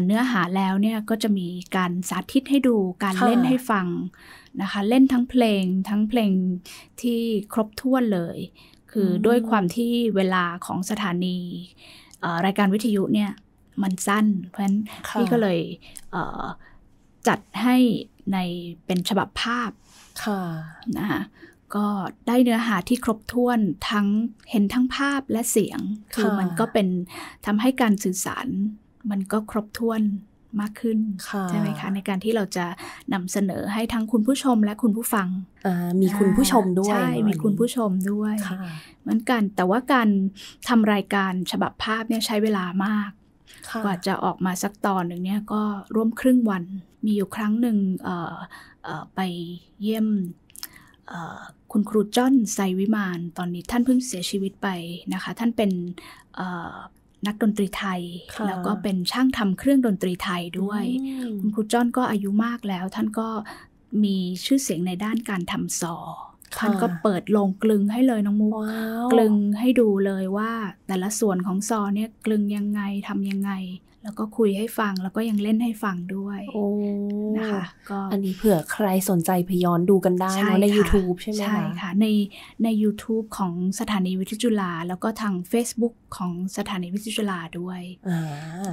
เนื้อหาแล้วเนี่ยก็จะมีการสาธิตให้ดูการเล่นให้ฟังนะคะเล่นทั้งเพลงที่ครบถ้วนเลยคือด้วยความที่เวลาของสถานีรายการวิทยุเนี่ยมันสั้นเพราะฉะนั้นพี่ก็เลยจัดให้ในเป็นฉบับภาพนะคะก็ได้เนื้อหาที่ครบถ้วนทั้งเห็นทั้งภาพและเสียงคือมันก็เป็นทำให้การสื่อสารมันก็ครบถ้วนมากขึ้นใช่ไหมคะในการที่เราจะนำเสนอให้ทั้งคุณผู้ชมและคุณผู้ฟังมีคุณผู้ชมด้วยใช่มีคุณผู้ชมด้วยเหมือนกันแต่ว่าการทำรายการฉบับภาพเนี่ยใช้เวลามากกว่าจะออกมาสักตอนหนึ่งเนี่ยก็ร่วมครึ่งวันมีอยู่ครั้งหนึ่งไปเยี่ยมคุณครูจ้อนไซวิมานตอนนี้ท่านเพิ่งเสียชีวิตไปนะคะท่านเป็นนักดนตรีไทยแล้วก็เป็นช่างทำเครื่องดนตรีไทยด้วยคุณครูจ้อนก็อายุมากแล้วท่านก็มีชื่อเสียงในด้านการทำซอท่านก็เปิดโรงกลึงให้เลยน้องมุกกลึงให้ดูเลยว่าแต่ละส่วนของซอเนี่ยกลึงยังไงทำยังไงแล้วก็คุยให้ฟังแล้วก็ยังเล่นให้ฟังด้วยนะคะก็อันนี้เผื่อใครสนใจไปย้อนดูกันได้ใน YouTube ใช่ไหมคะใช่ค่ะใน YouTube ของสถานีวิทยุจุฬาแล้วก็ทาง Facebook ของสถานีวิทยุจุฬาด้วย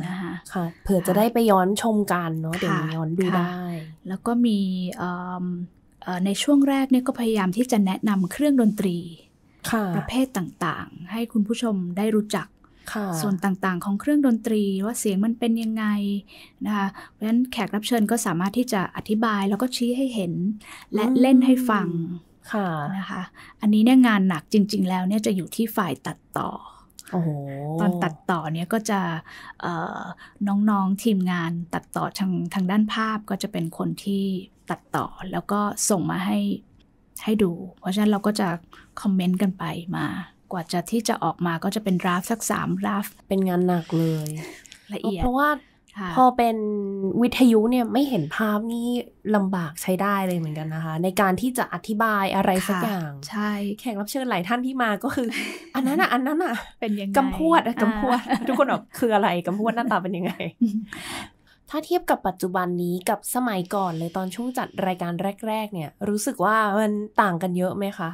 นะคะค่ะเผื่อจะได้ไปย้อนชมกันเนาะเดี๋ยวย้อนดูได้แล้วก็มีในช่วงแรกเนี่ยก็พยายามที่จะแนะนำเครื่องดนตรีประเภทต่างๆให้คุณผู้ชมได้รู้จักส่วนต่างๆของเครื่องดนตรีว่าเสียงมันเป็นยังไงนะคะเพราะฉะนั้นแขกรับเชิญก็สามารถที่จะอธิบายแล้วก็ชี้ให้เห็นและเล่นให้ฟังนะคะอันนี้เนี่ยงานหนักจริงๆแล้วเนี่ยจะอยู่ที่ฝ่ายตัดต่อตอนตัดต่อเนี่ยก็จะน้องๆทีมงานตัดต่อทางด้านภาพก็จะเป็นคนที่ตัดต่อแล้วก็ส่งมาให้ดูเพราะฉะนั้นเราก็จะคอมเมนต์กันไปมากว่าจะที่จะออกมาก็จะเป็นดราฟสัก3ดราฟเป็นงานหนักเลยละเอียดเพราะว่าพอเป็นวิทยุเนี่ยไม่เห็นภาพนี่ลำบากใช้ได้เลยเหมือนกันนะคะในการที่จะอธิบายอะไรสักอย่างใช่แขกรับเชิญหลายท่านที่มาก็คืออันนั้นอ่ะเป็นยังไงกำพวดทุกคนบอกคืออะไรกำพวดหน้าตาเป็นยังไงถ้าเทียบกับปัจจุบันนี้กับสมัยก่อนเลยตอนช่วงจัดรายการแรกๆเนี่ยรู้สึกว่ามันต่างกันเยอะไหมคะ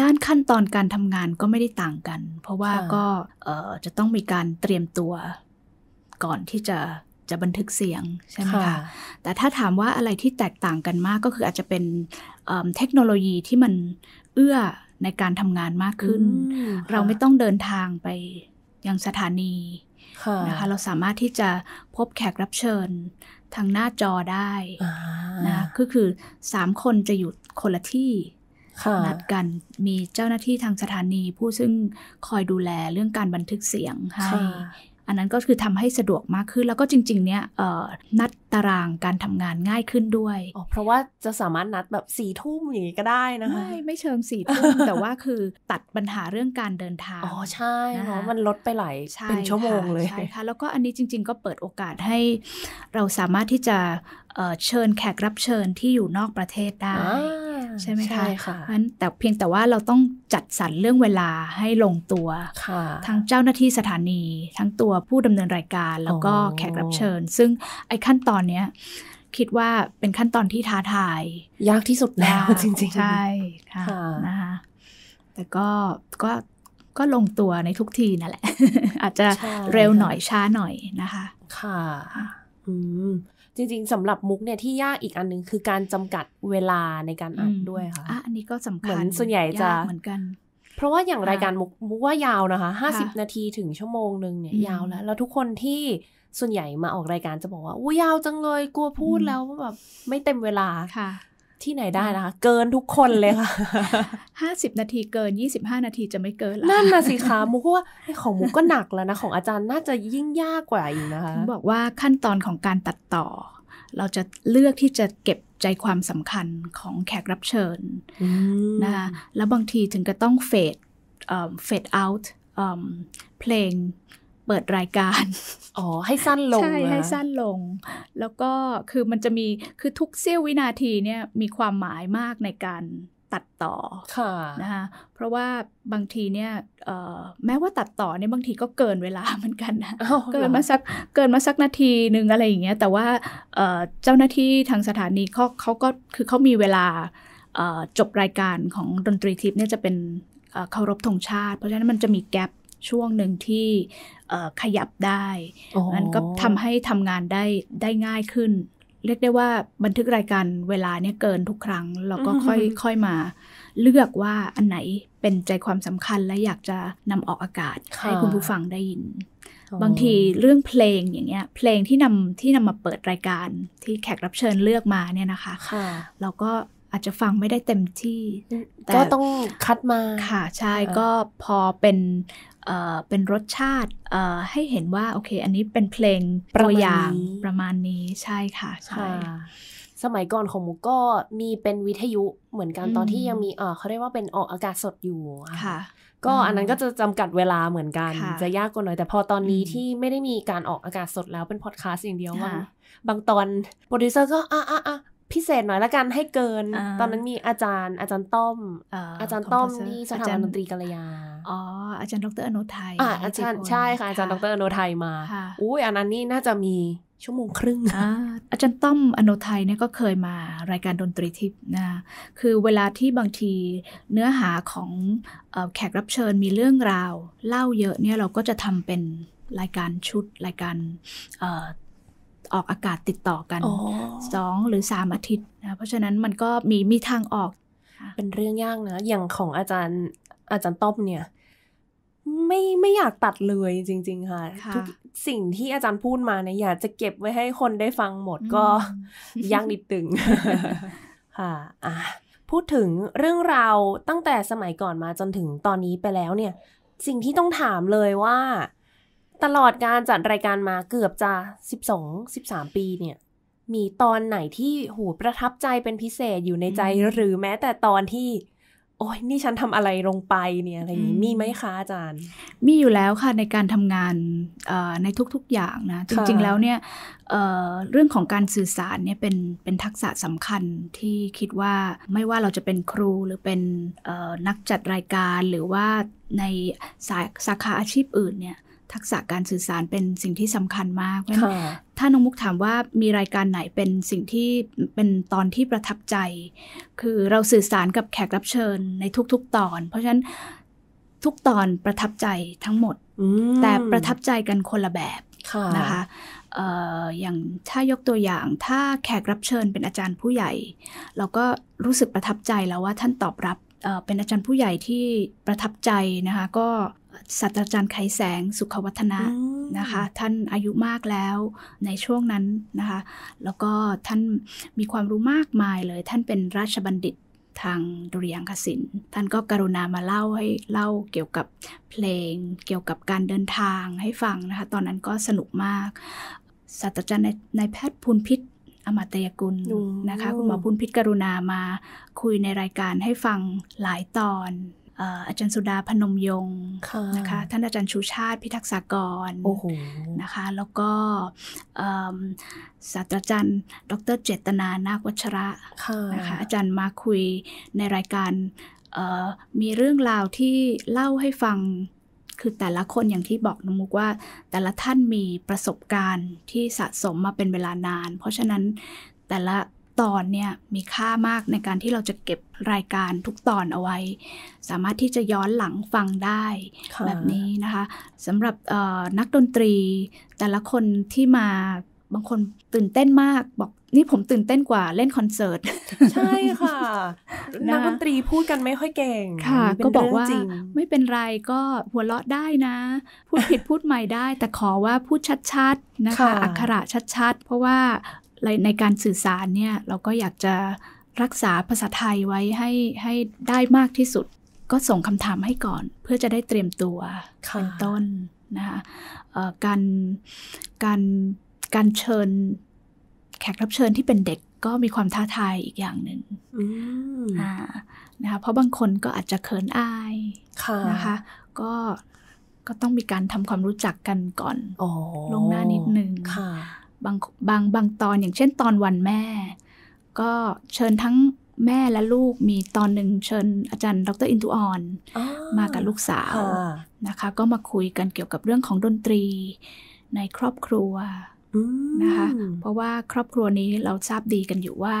ด้านขั้นตอนการทำงานก็ไม่ได้ต่างกันเพราะว่าก็จะต้องมีการเตรียมตัวก่อนที่จะบันทึกเสียงใช่ไหมคะแต่ถ้าถามว่าอะไรที่แตกต่างกันมากก็คืออาจจะเป็นเทคโนโลยีที่มันเอื้อในการทำงานมากขึ้นเราไม่ต้องเดินทางไปยังสถานีนะคะเราสามารถที่จะพบแขกรับเชิญทางหน้าจอได้นะคือ3 คนจะอยู่คนละที่ นัดกันมีเจ้าหน้าที่ทางสถานีผู้ซึ่งคอยดูแลเรื่องการบันทึกเสียงให้อันนั้นก็คือทำให้สะดวกมากขึ้นแล้วก็จริงๆเนี่ยนัดตารางการทำงานง่ายขึ้นด้วยอ๋อเพราะว่าจะสามารถนัดแบบสี่ทุ่มอย่างนี้ก็ได้นะคะไม่เชิงสี่ทุ่ม แต่ว่าคือตัดปัญหาเรื่องการเดินทางอ๋อใช่เพราะมันลดไปหลายเป็นชั่วโมงเลยใช่ค่ะแล้วก็อันนี้จริงๆก็เปิดโอกาสให้เราสามารถที่จะเชิญแขกรับเชิญที่อยู่นอกประเทศได้ใช่ไหมคะงั้นแต่เพียงแต่ว่าเราต้องจัดสรรเรื่องเวลาให้ลงตัวทั้งเจ้าหน้าที่สถานีทั้งตัวผู้ดำเนินรายการแล้วก็แขกรับเชิญซึ่งไอ้ขั้นตอนเนี้ยคิดว่าเป็นขั้นตอนที่ท้าทายยากที่สุดแล้วจริงๆใช่ค่ะนะคะแต่ก็ลงตัวในทุกทีนั่นแหละอาจจะเร็วหน่อยช้าหน่อยนะคะค่ะจริงๆสำหรับมุกเนี่ยที่ยากอีกอันนึงคือการจำกัดเวลาในการอัดด้วยค่ะอันนี้ก็สำคัญเหมือนส่วนใหญ่จะเหมือนกันเพราะว่าอย่างรายการมุกว่ายาวนะคะ50นาทีถึงชั่วโมงนึงเนี่ยยาวแล้วทุกคนที่ส่วนใหญ่มาออกรายการจะบอกว่าอู้ยาวจังเลยกลัวพูดแล้วแบบไม่เต็มเวลาที่ไหนได้นะคะเกินทุกคนเลยค่ะ50นาทีเกิน25นาทีจะไม่เกินนั่นนะสิคะมุกว่าของมุกก็หนักแล้วนะของอาจารย์น่าจะยิ่งยากกว่าอีกนะคะถึงบอกว่าขั้นตอนของการตัดต่อเราจะเลือกที่จะเก็บใจความสำคัญของแขกรับเชิญนะคะแล้วบางทีถึงก็ต้องเฟดเอาท์เพลงเปิดรายการอ๋อให้สั้นลงใช่ให้สั้นลงแล้วก็คือมันจะมีคือทุกเสี้ยววินาทีเนี่ยมีความหมายมากในการตัดต่อค่ะนะคะเพราะว่าบางทีเนี่ยแม้ว่าตัดต่อเนี่ยบางทีก็เกินเวลาเหมือนกันนะเกินมาสักนาทีหนึ่งอะไรอย่างเงี้ยแต่ว่าเจ้าหน้าที่ทางสถานีเขาก็คือเขามีเวลาจบรายการของดนตรีทิพย์เนี่ยจะเป็นเคารพธงชาติเพราะฉะนั้นมันจะมีแก๊ปช่วงหนึ่งที่ขยับได้มันก็ทำให้ทำงานได้ง่ายขึ้นเรียกได้ว่าบันทึกรายการเวลาเนี่ยเกินทุกครั้งเราก็ค่อยมาเลือกว่าอันไหนเป็นใจความสำคัญและอยากจะนำออกอากาศให้คุณผู้ฟังได้ยินบางทีเรื่องเพลงอย่างเงี้ยเพลงที่นำมาเปิดรายการที่แขกรับเชิญเลือกมาเนี่ยนะคะเราก็อาจจะฟังไม่ได้เต็มที่ก็ต้องคัดมาค่ะใช่ก็พอเป็นรสชาติให้เห็นว่าโอเคอันนี้เป็นเพลงตัวอย่างประมาณนี้ใช่ค่ะใช่สมัยก่อนของมุกก็มีเป็นวิทยุเหมือนกันตอนที่ยังมีเขาเรียกว่าเป็นออกอากาศสดอยู่ค่ะก็อันนั้นก็จะจำกัดเวลาเหมือนกันจะยากกว่าหน่อยแต่พอตอนนี้ที่ไม่ได้มีการออกอากาศสดแล้วเป็นพอดแคสต์อย่างเดียวว่าบางตอนโปรดิวเซอร์ก็พิเศษหน่อยละกันให้เกินตอนนั้นมีอาจารย์ต้อมที่สถาบันดนตรีกัลยาอ๋ออาจารย์ดร.อโนไทยอาจารย์ใช่ค่ะอาจารย์ดร.อโนไทยมาอุ้ยอันนั้นนี่น่าจะมีชั่วโมงครึ่งอาจารย์ต้อมอโนไทยเนี่ยก็เคยมารายการดนตรีทิพย์นะคือเวลาที่บางทีเนื้อหาของแขกรับเชิญมีเรื่องราวเล่าเยอะเนี่ยเราก็จะทำเป็นรายการชุดรายการออกอากาศติดต่อกัน2หรือ3อาทิตย์นะเพราะฉะนั้นมันก็มีทางออกเป็นเรื่องยากนะอย่างของอาจารย์ต้อมเนี่ยไม่อยากตัดเลยจริงๆค่ะทุกสิ่งที่อาจารย์พูดมาเนี่ยอยากจะเก็บไว้ให้คนได้ฟังหมดก็ยากนิดนึงค่ะพูดถึงเรื่องราวตั้งแต่สมัยก่อนมาจนถึงตอนนี้ไปแล้วเนี่ยสิ่งที่ต้องถามเลยว่าตลอดการจัดรายการมาเกือบจะ13 ปีเนี่ยมีตอนไหนที่หูประทับใจเป็นพิเศษอยู่ในใจหรือแม้แต่ตอนที่โอ้ยนี่ฉันทำอะไรลงไปเนี่ยอะไรนี้มีไหมคะอาจารย์มีอยู่แล้วค่ะในการทำงานในทุกๆอย่างนะจริงๆแล้วเนี่ยเรื่องของการสื่อสารเนี่ยเป็นทักษะสำคัญที่คิดว่าไม่ว่าเราจะเป็นครูหรือเป็นนักจัดรายการหรือว่าในสาขาอาชีพอื่นเนี่ยทักษะการสื่อสารเป็นสิ่งที่สำคัญมากถ้าน้องมุกถามว่ามีรายการไหนเป็นสิ่งที่เป็นตอนที่ประทับใจคือเราสื่อสารกับแขกรับเชิญในทุกๆตอนเพราะฉะนั้นทุกตอนประทับใจทั้งหมดแต่ประทับใจกันคนละแบบนะคะอย่างถ้ายกตัวอย่างถ้าแขกรับเชิญเป็นอาจารย์ผู้ใหญ่เราก็รู้สึกประทับใจแล้วว่าท่านตอบรับเป็นอาจารย์ผู้ใหญ่ที่ประทับใจนะคะก็ศาสตราจารย์ไขแสงสุขวัฒนะนะคะท่านอายุมากแล้วในช่วงนั้นนะคะแล้วก็ท่านมีความรู้มากมายเลยท่านเป็นราชบัณฑิต ทางดุริยางคศิลป์ท่านก็กรุณามาเล่าเกี่ยวกับเพลงเกี่ยวกับการเดินทางให้ฟังนะคะตอนนั้นก็สนุกมากศาสตราจารย์นายแพทย์ภูลพิษอมตยกุลนะคะคุณหมอภูลพิษกรุณามาคุยในรายการให้ฟังหลายตอนอาจารย์สุดาพนมยงค์นะคะท่านอาจารย์ชูชาติพิทักษากรนะคะแล้วก็ศาสตราจารย์ดร.เจตนานาควัชระนะคะอาจารย์มาคุยในรายการมีเรื่องราวที่เล่าให้ฟังคือแต่ละคนอย่างที่บอกน้องมุกว่าแต่ละท่านมีประสบการณ์ที่สะสมมาเป็นเวลานานเพราะฉะนั้นแต่ละตอนเนี่ยมีค่ามากในการที่เราจะเก็บรายการทุกตอนเอาไว้สามารถที่จะย้อนหลังฟังได้แบบนี้นะคะสำหรับนักดนตรีแต่ละคนที่มาบางคนตื่นเต้นมากบอกนี่ผมตื่นเต้นกว่าเล่นคอนเสิร์ตใช่ค่ะนักดนตรีพูดกันไม่ค่อยเก่งค่ะก็บอกว่าไม่เป็นไรก็หัวเราะได้นะพูดผิดพูดใหม่ได้แต่ขอว่าพูดชัดๆนะคะอักขระชัดๆเพราะว่าในการสื่อสารเนี่ยเราก็อยากจะรักษาภาษาไทยไว้ให้ได้มากที่สุดก็ส่งคำถามให้ก่อนเพื่อจะได้เตรียมตัวเป็นต้นนะคะการเชิญแขกรับเชิญที่เป็นเด็กก็มีความท้าทายอีกอย่างหนึ่งนะคะเพราะบางคนก็อาจจะเขินอายนะคะก็ต้องมีการทำความรู้จักกันก่อนลงหน้านิดนึงบางตอนอย่างเช่นตอนวันแม่ก็เชิญทั้งแม่และลูกมีตอนหนึ่งเชิญอาจารย์ดร.อินทุออนมากับลูกสาวนะคะก็มาคุยกันเกี่ยวกับเรื่องของดนตรีในครอบครัวนะคะเพราะว่าครอบครัวนี้เราทราบดีกันอยู่ว่า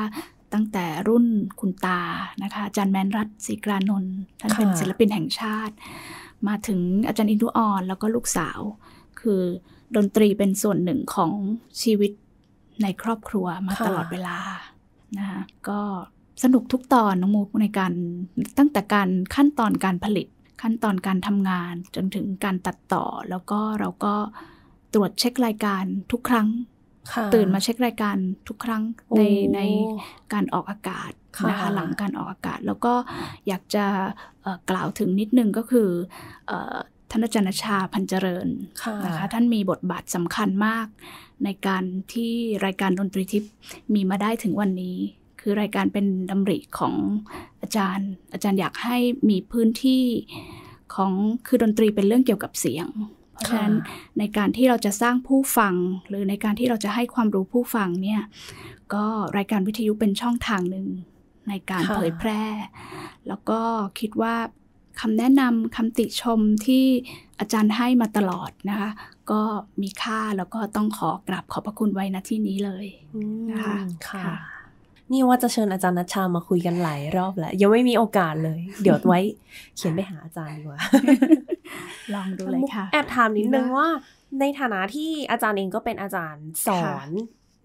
ตั้งแต่รุ่นคุณตานะคะอาจารย์แมนรัตน์ศรีกรานนท์ท่านเป็นศิลปินแห่งชาติมาถึงอาจารย์อินทุออนแล้วก็ลูกสาวคือดนตรีเป็นส่วนหนึ่งของชีวิตในครอบครัวมาตลอดเวลานะคะก็สนุกทุกตอนน้องมุกในการตั้งแต่การขั้นตอนการผลิตขั้นตอนการทำงานจนถึงการตัดต่อแล้วก็เราก็ตรวจเช็ครายการทุกครั้งตื่นมาเช็ครายการทุกครั้งในการออกอากาศนะคะหลังการออกอากาศแล้วก็อยากจะกล่าวถึงนิดนึงก็คือท่านอาจารย์ณชาพันเจริญนะคะท่านมีบทบาทสำคัญมากในการที่รายการดนตรีทิพย์มีมาได้ถึงวันนี้คือรายการเป็นดำริของอาจารย์อยากให้มีพื้นที่ของคือดนตรีเป็นเรื่องเกี่ยวกับเสียงเพราะฉะนั้นในการที่เราจะสร้างผู้ฟังหรือในการที่เราจะให้ความรู้ผู้ฟังเนี่ยก็รายการวิทยุเป็นช่องทางหนึ่งในการเผยแพร่แล้วก็คิดว่าคำแนะนำคำติชมที่อาจารย์ให้มาตลอดนะคะก็มีค่าแล้วก็ต้องขอกราบขอบพระคุณไว้ณที่นี้เลยนะคะค่ะนี่ว่าจะเชิญอาจารย์ณชามาคุยกันหลายรอบแล้วยังไม่มีโอกาสเลยเดี๋ยวไว้เขียนไปหาอาจารย์ดีกว่าลองดูเลยค่ะแอบถามนิดนึงว่าในฐานะที่อาจารย์เองก็เป็นอาจารย์สอน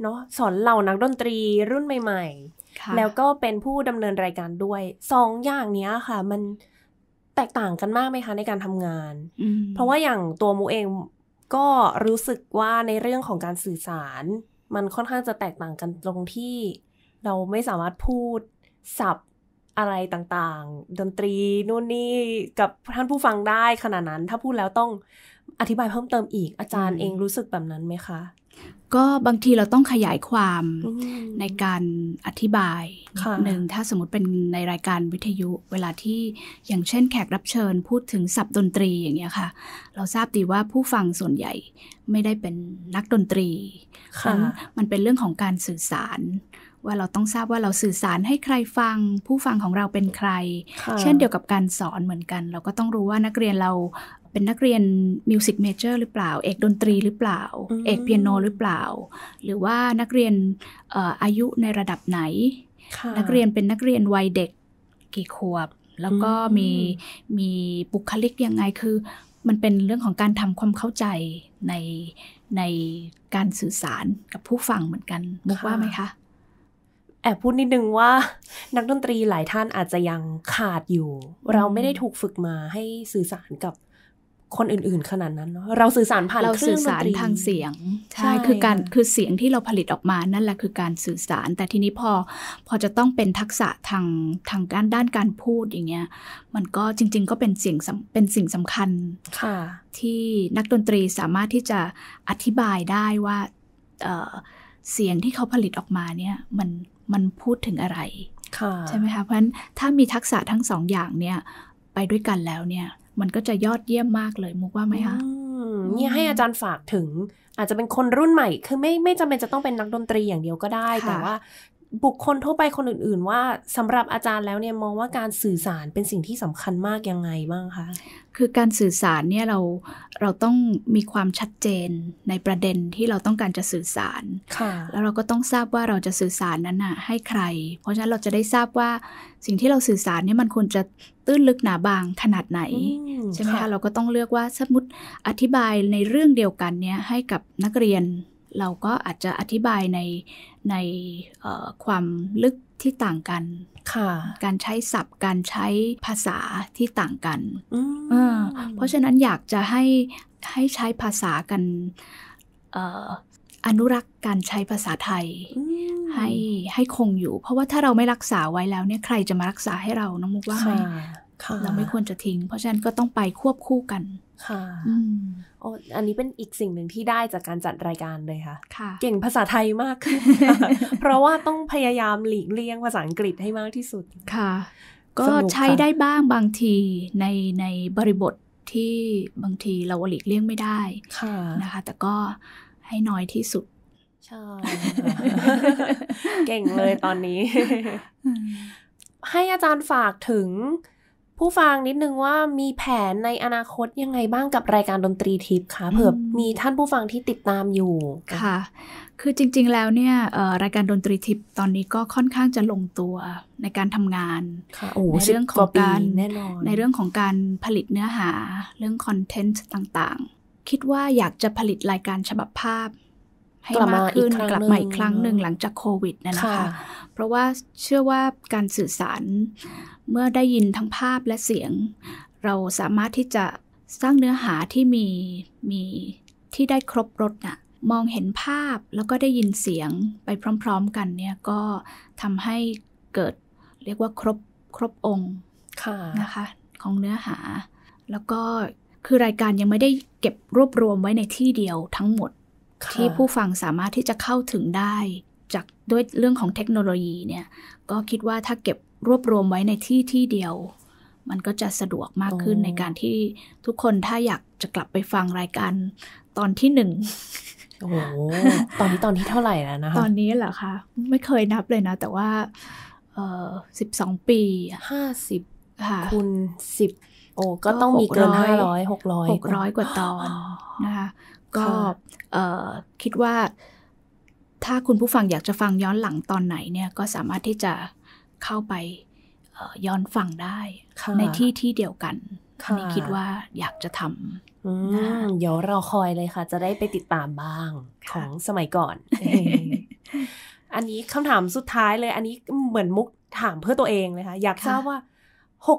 เนาะสอนเหล่านักดนตรีรุ่นใหม่ๆแล้วก็เป็นผู้ดำเนินรายการด้วย2 อย่างนี้ค่ะมันแตกต่างกันมากไหมคะในการทำงานเพราะว่าอย่างตัวมูเองก็รู้สึกว่าในเรื่องของการสื่อสารมันค่อนข้างจะแตกต่างกันตรงที่เราไม่สามารถพูดศัพท์อะไรต่างๆดนตรีนู่นนี่กับท่านผู้ฟังได้ขนาดนั้นถ้าพูดแล้วต้องอธิบายเพิ่มเติมอีกอาจารย์เองรู้สึกแบบนั้นไหมคะก็บางทีเราต้องขยายความในการอธิบายนิดนึงถ้าสมมติเป็นในรายการวิทยุเวลาที่อย่างเช่นแขกรับเชิญพูดถึงศัพท์ดนตรีอย่างเงี้ยค่ะเราทราบดีว่าผู้ฟังส่วนใหญ่ไม่ได้เป็นนักดนตรีมันเป็นเรื่องของการสื่อสารว่าเราต้องทราบว่าเราสื่อสารให้ใครฟังผู้ฟังของเราเป็นใครเช่นเดียวกับการสอนเหมือนกันเราก็ต้องรู้ว่านักเรียนเราเป็นนักเรียนมิวสิกเมเจอร์หรือเปล่าเอกดนตรีหรือเปล่าเอกเปียโนหรือเปล่าหรือว่านักเรียนอายุในระดับไหนนักเรียนเป็นนักเรียนวัยเด็กกี่ขวบแล้วก็มีบุคลิกยังไงคือมันเป็นเรื่องของการทำความเข้าใจในการสื่อสารกับผู้ฟังเหมือนกันมุกว่าไหมคะแอบพูดนิดนึงว่านักดนตรีหลายท่านอาจจะยังขาดอยู่เราไม่ได้ถูกฝึกมาให้สื่อสารกับ คนอื่นๆขนาดนั้นเนาะเราสื่อสารผ่านเครื่องดนตรีทางเสียงใช่คือเสียงที่เราผลิตออกมานั่นแหละคือการสื่อสารแต่ทีนี้พอจะต้องเป็นทักษะทางด้านการพูดอย่างเงี้ยมันก็จริงๆก็เป็นสิ่งสำคัญค่ะที่นักดนตรีสามารถที่จะอธิบายได้ว่าเสียงที่เขาผลิตออกมาเนี่ยมันพูดถึงอะไรใช่ไหมคะเพราะฉะนั้นถ้ามีทักษะทั้งสองอย่างเนี่ยไปด้วยกันแล้วเนี่ยมันก็จะยอดเยี่ยมมากเลยมุกว่าไหมคะนี่ให้อาจารย์ฝากถึงอาจจะเป็นคนรุ่นใหม่คือไม่จำเป็นจะต้องเป็นนักดนตรีอย่างเดียวก็ได้แต่ว่าบุคคลทั่วไปคนอื่นๆว่าสำหรับอาจารย์แล้วเนี่ยมองว่าการสื่อสารเป็นสิ่งที่สำคัญมากยังไงบ้างคะคือการสื่อสารเนี่ยเราต้องมีความชัดเจนในประเด็นที่เราต้องการจะสื่อสารแล้วเราก็ต้องทราบว่าเราจะสื่อสารนั้นน่ะให้ใครเพราะฉะนั้นเราจะได้ทราบว่าสิ่งที่เราสื่อสารเนี่ยมันควรจะตื้นลึกหนาบางขนาดไหนใช่ไหมคะเราก็ต้องเลือกว่าสมมติอธิบายในเรื่องเดียวกันเนี่ยให้กับนักเรียนเราก็อาจจะอธิบายในความลึกที่ต่างกันการใช้ศัพท์การใช้ภาษาที่ต่างกันเพราะฉะนั้นอยากจะให้ใช้ภาษากันอนุรักษ์การใช้ภาษาไทยให้คงอยู่เพราะว่าถ้าเราไม่รักษาไว้แล้วเนี่ยใครจะมารักษาให้เราน้องมุกว่าไหมเราไม่ควรจะทิ้งเพราะฉะนั้นก็ต้องไปควบคู่กันค่ะอันนี้เป็นอีกสิ่งหนึ่งที่ได้จากการจัดรายการเลยค่ะเก่งภาษาไทยมากขึ้น เพราะว่าต้องพยายามหลีกเลี่ยงภาษาอังกฤษให้มากที่สุดค่ะก็ใช้ได้บ้างบางทีในบริบทที่บางทีเราหลีกเลี่ยงไม่ได้ค่ะนะคะแต่ก็ให้น้อยที่สุดใช่ เก่งเลยตอนนี้ ให้อาจารย์ฝากถึงผู้ฟังนิดนึงว่ามีแผนในอนาคตยังไงบ้างกับรายการดนตรีทิพย์คะเผื่อมีท่านผู้ฟังที่ติดตามอยู่ค่ะคือจริงๆแล้วเนี่ยรายการดนตรีทิพย์ตอนนี้ก็ค่อนข้างจะลงตัวในการทำงานในเรื่องของการในเรื่องของการผลิตเนื้อหาเรื่องคอนเทนต์ต่างๆคิดว่าอยากจะผลิตรายการฉบับภาพให้มากขึ้นกลับมาอีกครั้งหนึ่งหลังจากโควิดนั่นแหละค่ะเพราะว่าเชื่อว่าการสื่อสารเมื่อได้ยินทั้งภาพและเสียงเราสามารถที่จะสร้างเนื้อหาที่มีที่ได้ครบรสน่ะมองเห็นภาพแล้วก็ได้ยินเสียงไปพร้อมๆกันเนี่ยก็ทำให้เกิดเรียกว่าครบองค์นะคะของเนื้อหาแล้วก็คือรายการยังไม่ได้เก็บรวบรวมไว้ในที่เดียวทั้งหมดที่ผู้ฟังสามารถที่จะเข้าถึงได้จากด้วยเรื่องของเทคโนโลยีเนี่ยก็คิดว่าถ้าเก็บรวบรวมไว้ในที่เดียวมันก็จะสะดวกมากขึ้นในการที่ทุกคนถ้าอยากจะกลับไปฟังรายการตอนที่ 1โอ้ ตอนที่เท่าไหร่แล้วนะคะตอนนี้เหรอคะไม่เคยนับเลยนะแต่ว่า12 ปี50คูณ10โอ้ก็ต้องมีเกิน600กว่าตอนนะคะก็คิดว่าถ้าคุณผู้ฟังอยากจะฟังย้อนหลังตอนไหนเนี่ยก็สามารถที่จะเข้าไปย้อนฟังได้ในที่เดียวกันนี่คิดว่าอยากจะทำเดี๋ยวรอคอยเลยค่ะจะได้ไปติดตามบ้างของสมัยก่อน อันนี้คำถามสุดท้ายเลยอันนี้เหมือนมุกถามเพื่อตัวเองเลยค่ะอยากทราบว่า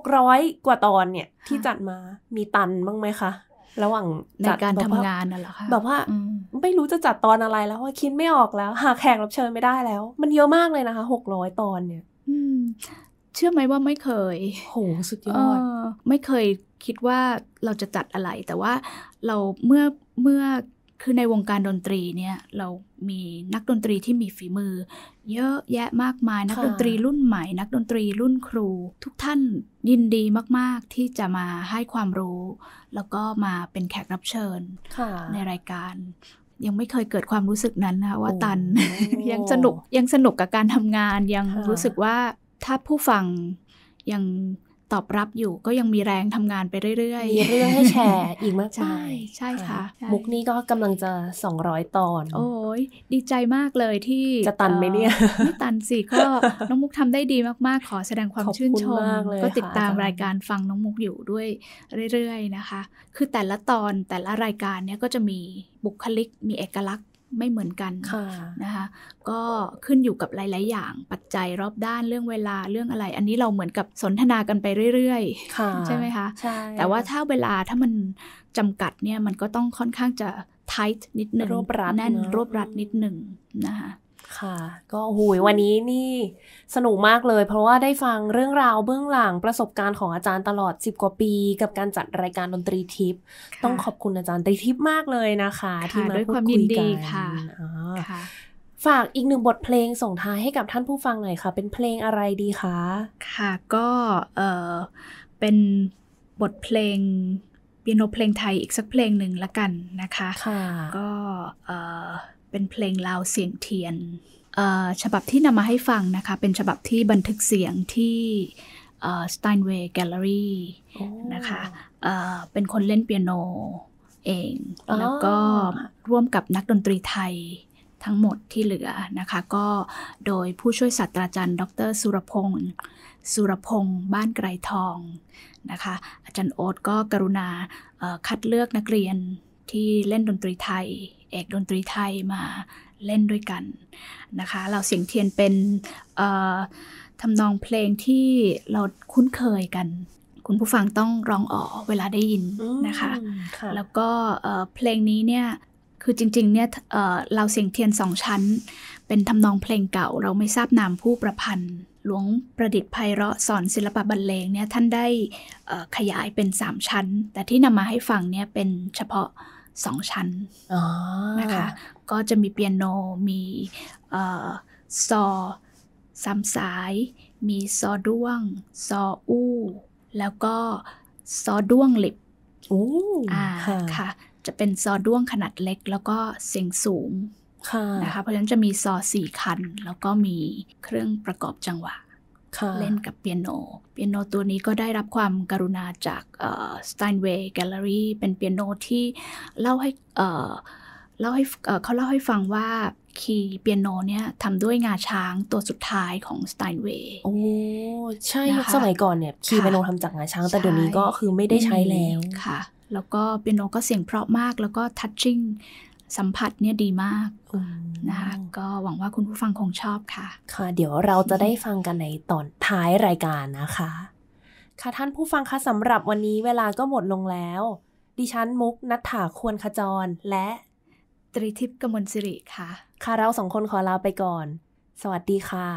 600กว่าตอนเนี่ยที่จัดมามีตันบ้างไหมคะระหว่างในการทำงานน่ะเหรอคะแบบว่าไม่รู้จะจัดตอนอะไรแล้วว่าคิดไม่ออกแล้วหาแขกรับเชิญไม่ได้แล้วมันเยอะมากเลยนะคะ600ตอนเนี่ยเชื่อไหมว่าไม่เคยโหสุดยอดไม่เคยคิดว่าเราจะจัดอะไรแต่ว่าเราเมื่อคือในวงการดนตรีเนี่ยเรามีนักดนตรีที่มีฝีมือเยอะแยะมากมายนักดนตรีรุ่นใหม่นักดนตรีรุ่นครูทุกท่านยินดีมากๆที่จะมาให้ความรู้แล้วก็มาเป็นแขกรับเชิญในรายการยังไม่เคยเกิดความรู้สึกนั้นนะว่าตัน ยังสนุกกับการทำงานยังรู้สึกว่าถ้าผู้ฟังยังตอบรับอยู่ก็ยังมีแรงทำงานไปเรื่อยๆมีเรื่องให้แชร์อีกมากใช่ใช่ค่ะมุกนี้ก็กำลังจะ200ตอนโอ้ยดีใจมากเลยที่จะตันไหมเนี่ยไม่ตันสิก็น้องมุกทำได้ดีมากๆขอแสดงความชื่นชมก็ติดตามรายการฟังน้องมุกอยู่ด้วยเรื่อยๆนะคะคือแต่ละตอนแต่ละรายการเนี่ยก็จะมีบุคลิกมีเอกลักษณ์ ไม่เหมือนกันนะคะก็ขึ้นอยู่กับหลายๆอย่างปัจจัยรอบด้านเรื่องเวลาเรื่องอะไรอันนี้เราเหมือนกับสนทนากันไปเรื่อยๆใช่ไหมคะแต่ว่าถ้าเวลาถ้ามันจำกัดเนี่ยมันก็ต้องค่อนข้างจะtight นิดนึงแน่นรวบรัดนิดนึงนะคะค่ะก็โอ้โหวันนี้นี่สนุกมากเลยเพราะว่าได้ฟังเรื่องราวเบื้องหลังประสบการณ์ของอาจารย์ตลอด10กว่าปีกับการจัดรายการดนตรีทิพย์ต้องขอบคุณอาจารย์ดนตรีทิพย์มากเลยนะคะที่มาพูดคุยกันค่ะฝากอีกหนึ่งบทเพลงส่งท้ายให้กับท่านผู้ฟังหน่อยค่ะเป็นเพลงอะไรดีคะค่ะก็เป็นบทเพลงเปียโนเพลงไทยอีกสักเพลงหนึ่งละกันนะคะก็เป็นเพลงลาวเสียงเทียนฉบับที่นำมาให้ฟังนะคะเป็นฉบับที่บันทึกเสียงที่ Steinway Gallery นะคะเป็นคนเล่นเปียโนเองแล้วก็ร่วมกับนักดนตรีไทยทั้งหมดที่เหลือนะคะก็โดยผู้ช่วยศาสตราจารย์ดร.สุรพงษ์บ้านไกรทองนะคะอาจารย์โอ๊ตก็กรุณาคัดเลือกนักเรียนที่เล่นดนตรีไทยเอกดนตรีไทยมาเล่นด้วยกันนะคะเราเสียงเทียนเป็นทำนองเพลงที่เราคุ้นเคยกันคุณผู้ฟังต้องร้องอ๋อเวลาได้ยินนะคะแล้วก็เพลงนี้เนี่ยคือจริงๆเนี่ยเราเสียงเทียนสองชั้นเป็นทำนองเพลงเก่าเราไม่ทราบนามผู้ประพันธ์หลวงประดิษฐ์ไพเราะสอนศิลปะบรรเลงเนี่ยท่านได้ขยายเป็น3ชั้นแต่ที่นำมาให้ฟังเนี่ยเป็นเฉพาะ2ชั้นนะคะก็จะมีเปียโนมีซอสามสายมีซอด้วงซออู้แล้วก็ซอด้วงหลิบค่ะจะเป็นซอด้วงขนาดเล็กแล้วก็เสียงสูงนะคะเพราะฉะนั้นจะมีซอสี่คันแล้วก็มีเครื่องประกอบจังหวะเล่นกับเปียโนตัวนี้ก็ได้รับความกรุณาจาก Steinway Gallery เป็นเปียโนที่เขาเล่าให้ฟังว่าคีย์เปียโนเนี่ยทำด้วยงาช้างตัวสุดท้ายของ Steinway โอ้ใช่นะคะสมัยก่อนเนี่ยคีย์เปียโนทำจากงาช้างแต่เดี๋ยวนี้ก็คือไม่ได้ใช้แล้วค่ะแล้วก็เปียโนก็เสียงเพราะมากแล้วก็ touchingสัมผัสเนี่ยดีมากนะคะก็หวังว่าคุณผู้ฟังคงชอบค่ะค่ะเดี๋ยวเราจะได้ฟังกันในตอนท้ายรายการนะคะค่ะท่านผู้ฟังคะสำหรับวันนี้เวลาก็หมดลงแล้วดิฉันมุกณัฐฐาควรขจรและตรีทิพย์กมลศิริค่ะค่ะเราสองคนขอลาไปก่อนสวัสดีค่ะ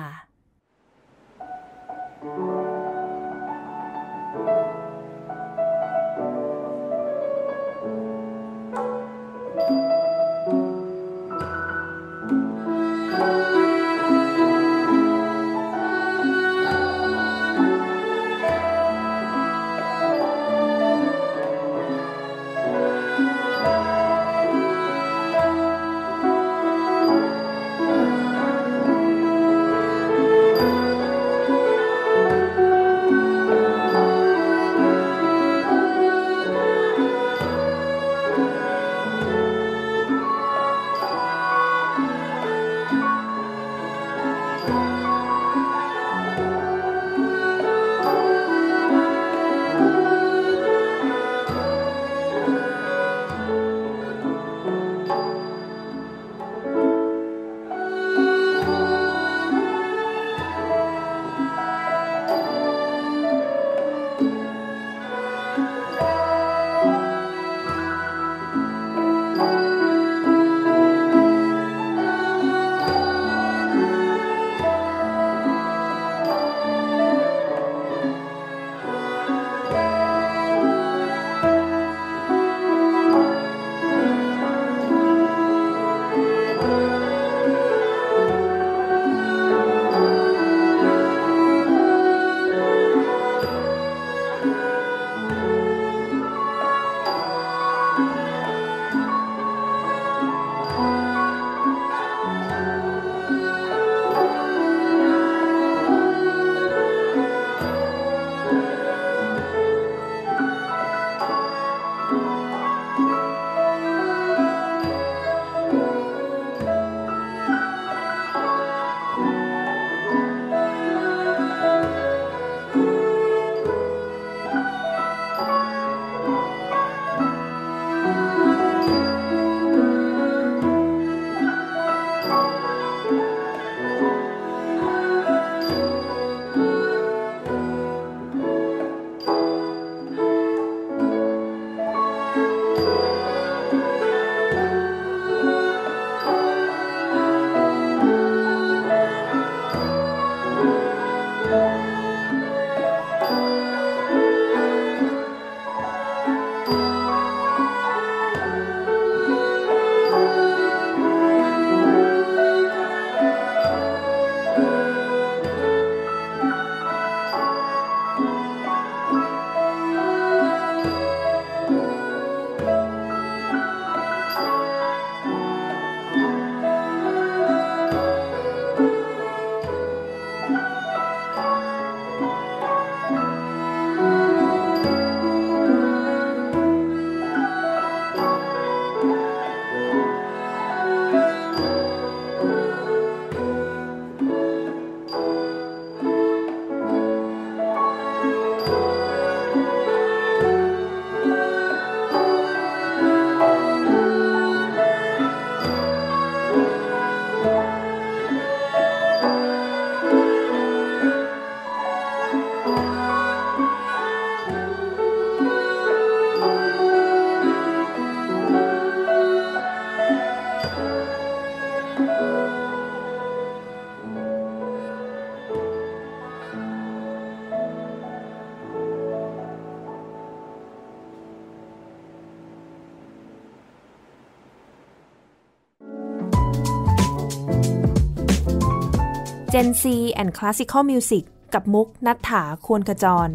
Gen Z and Classical Music กับมุกณัฐฐา ควรขจร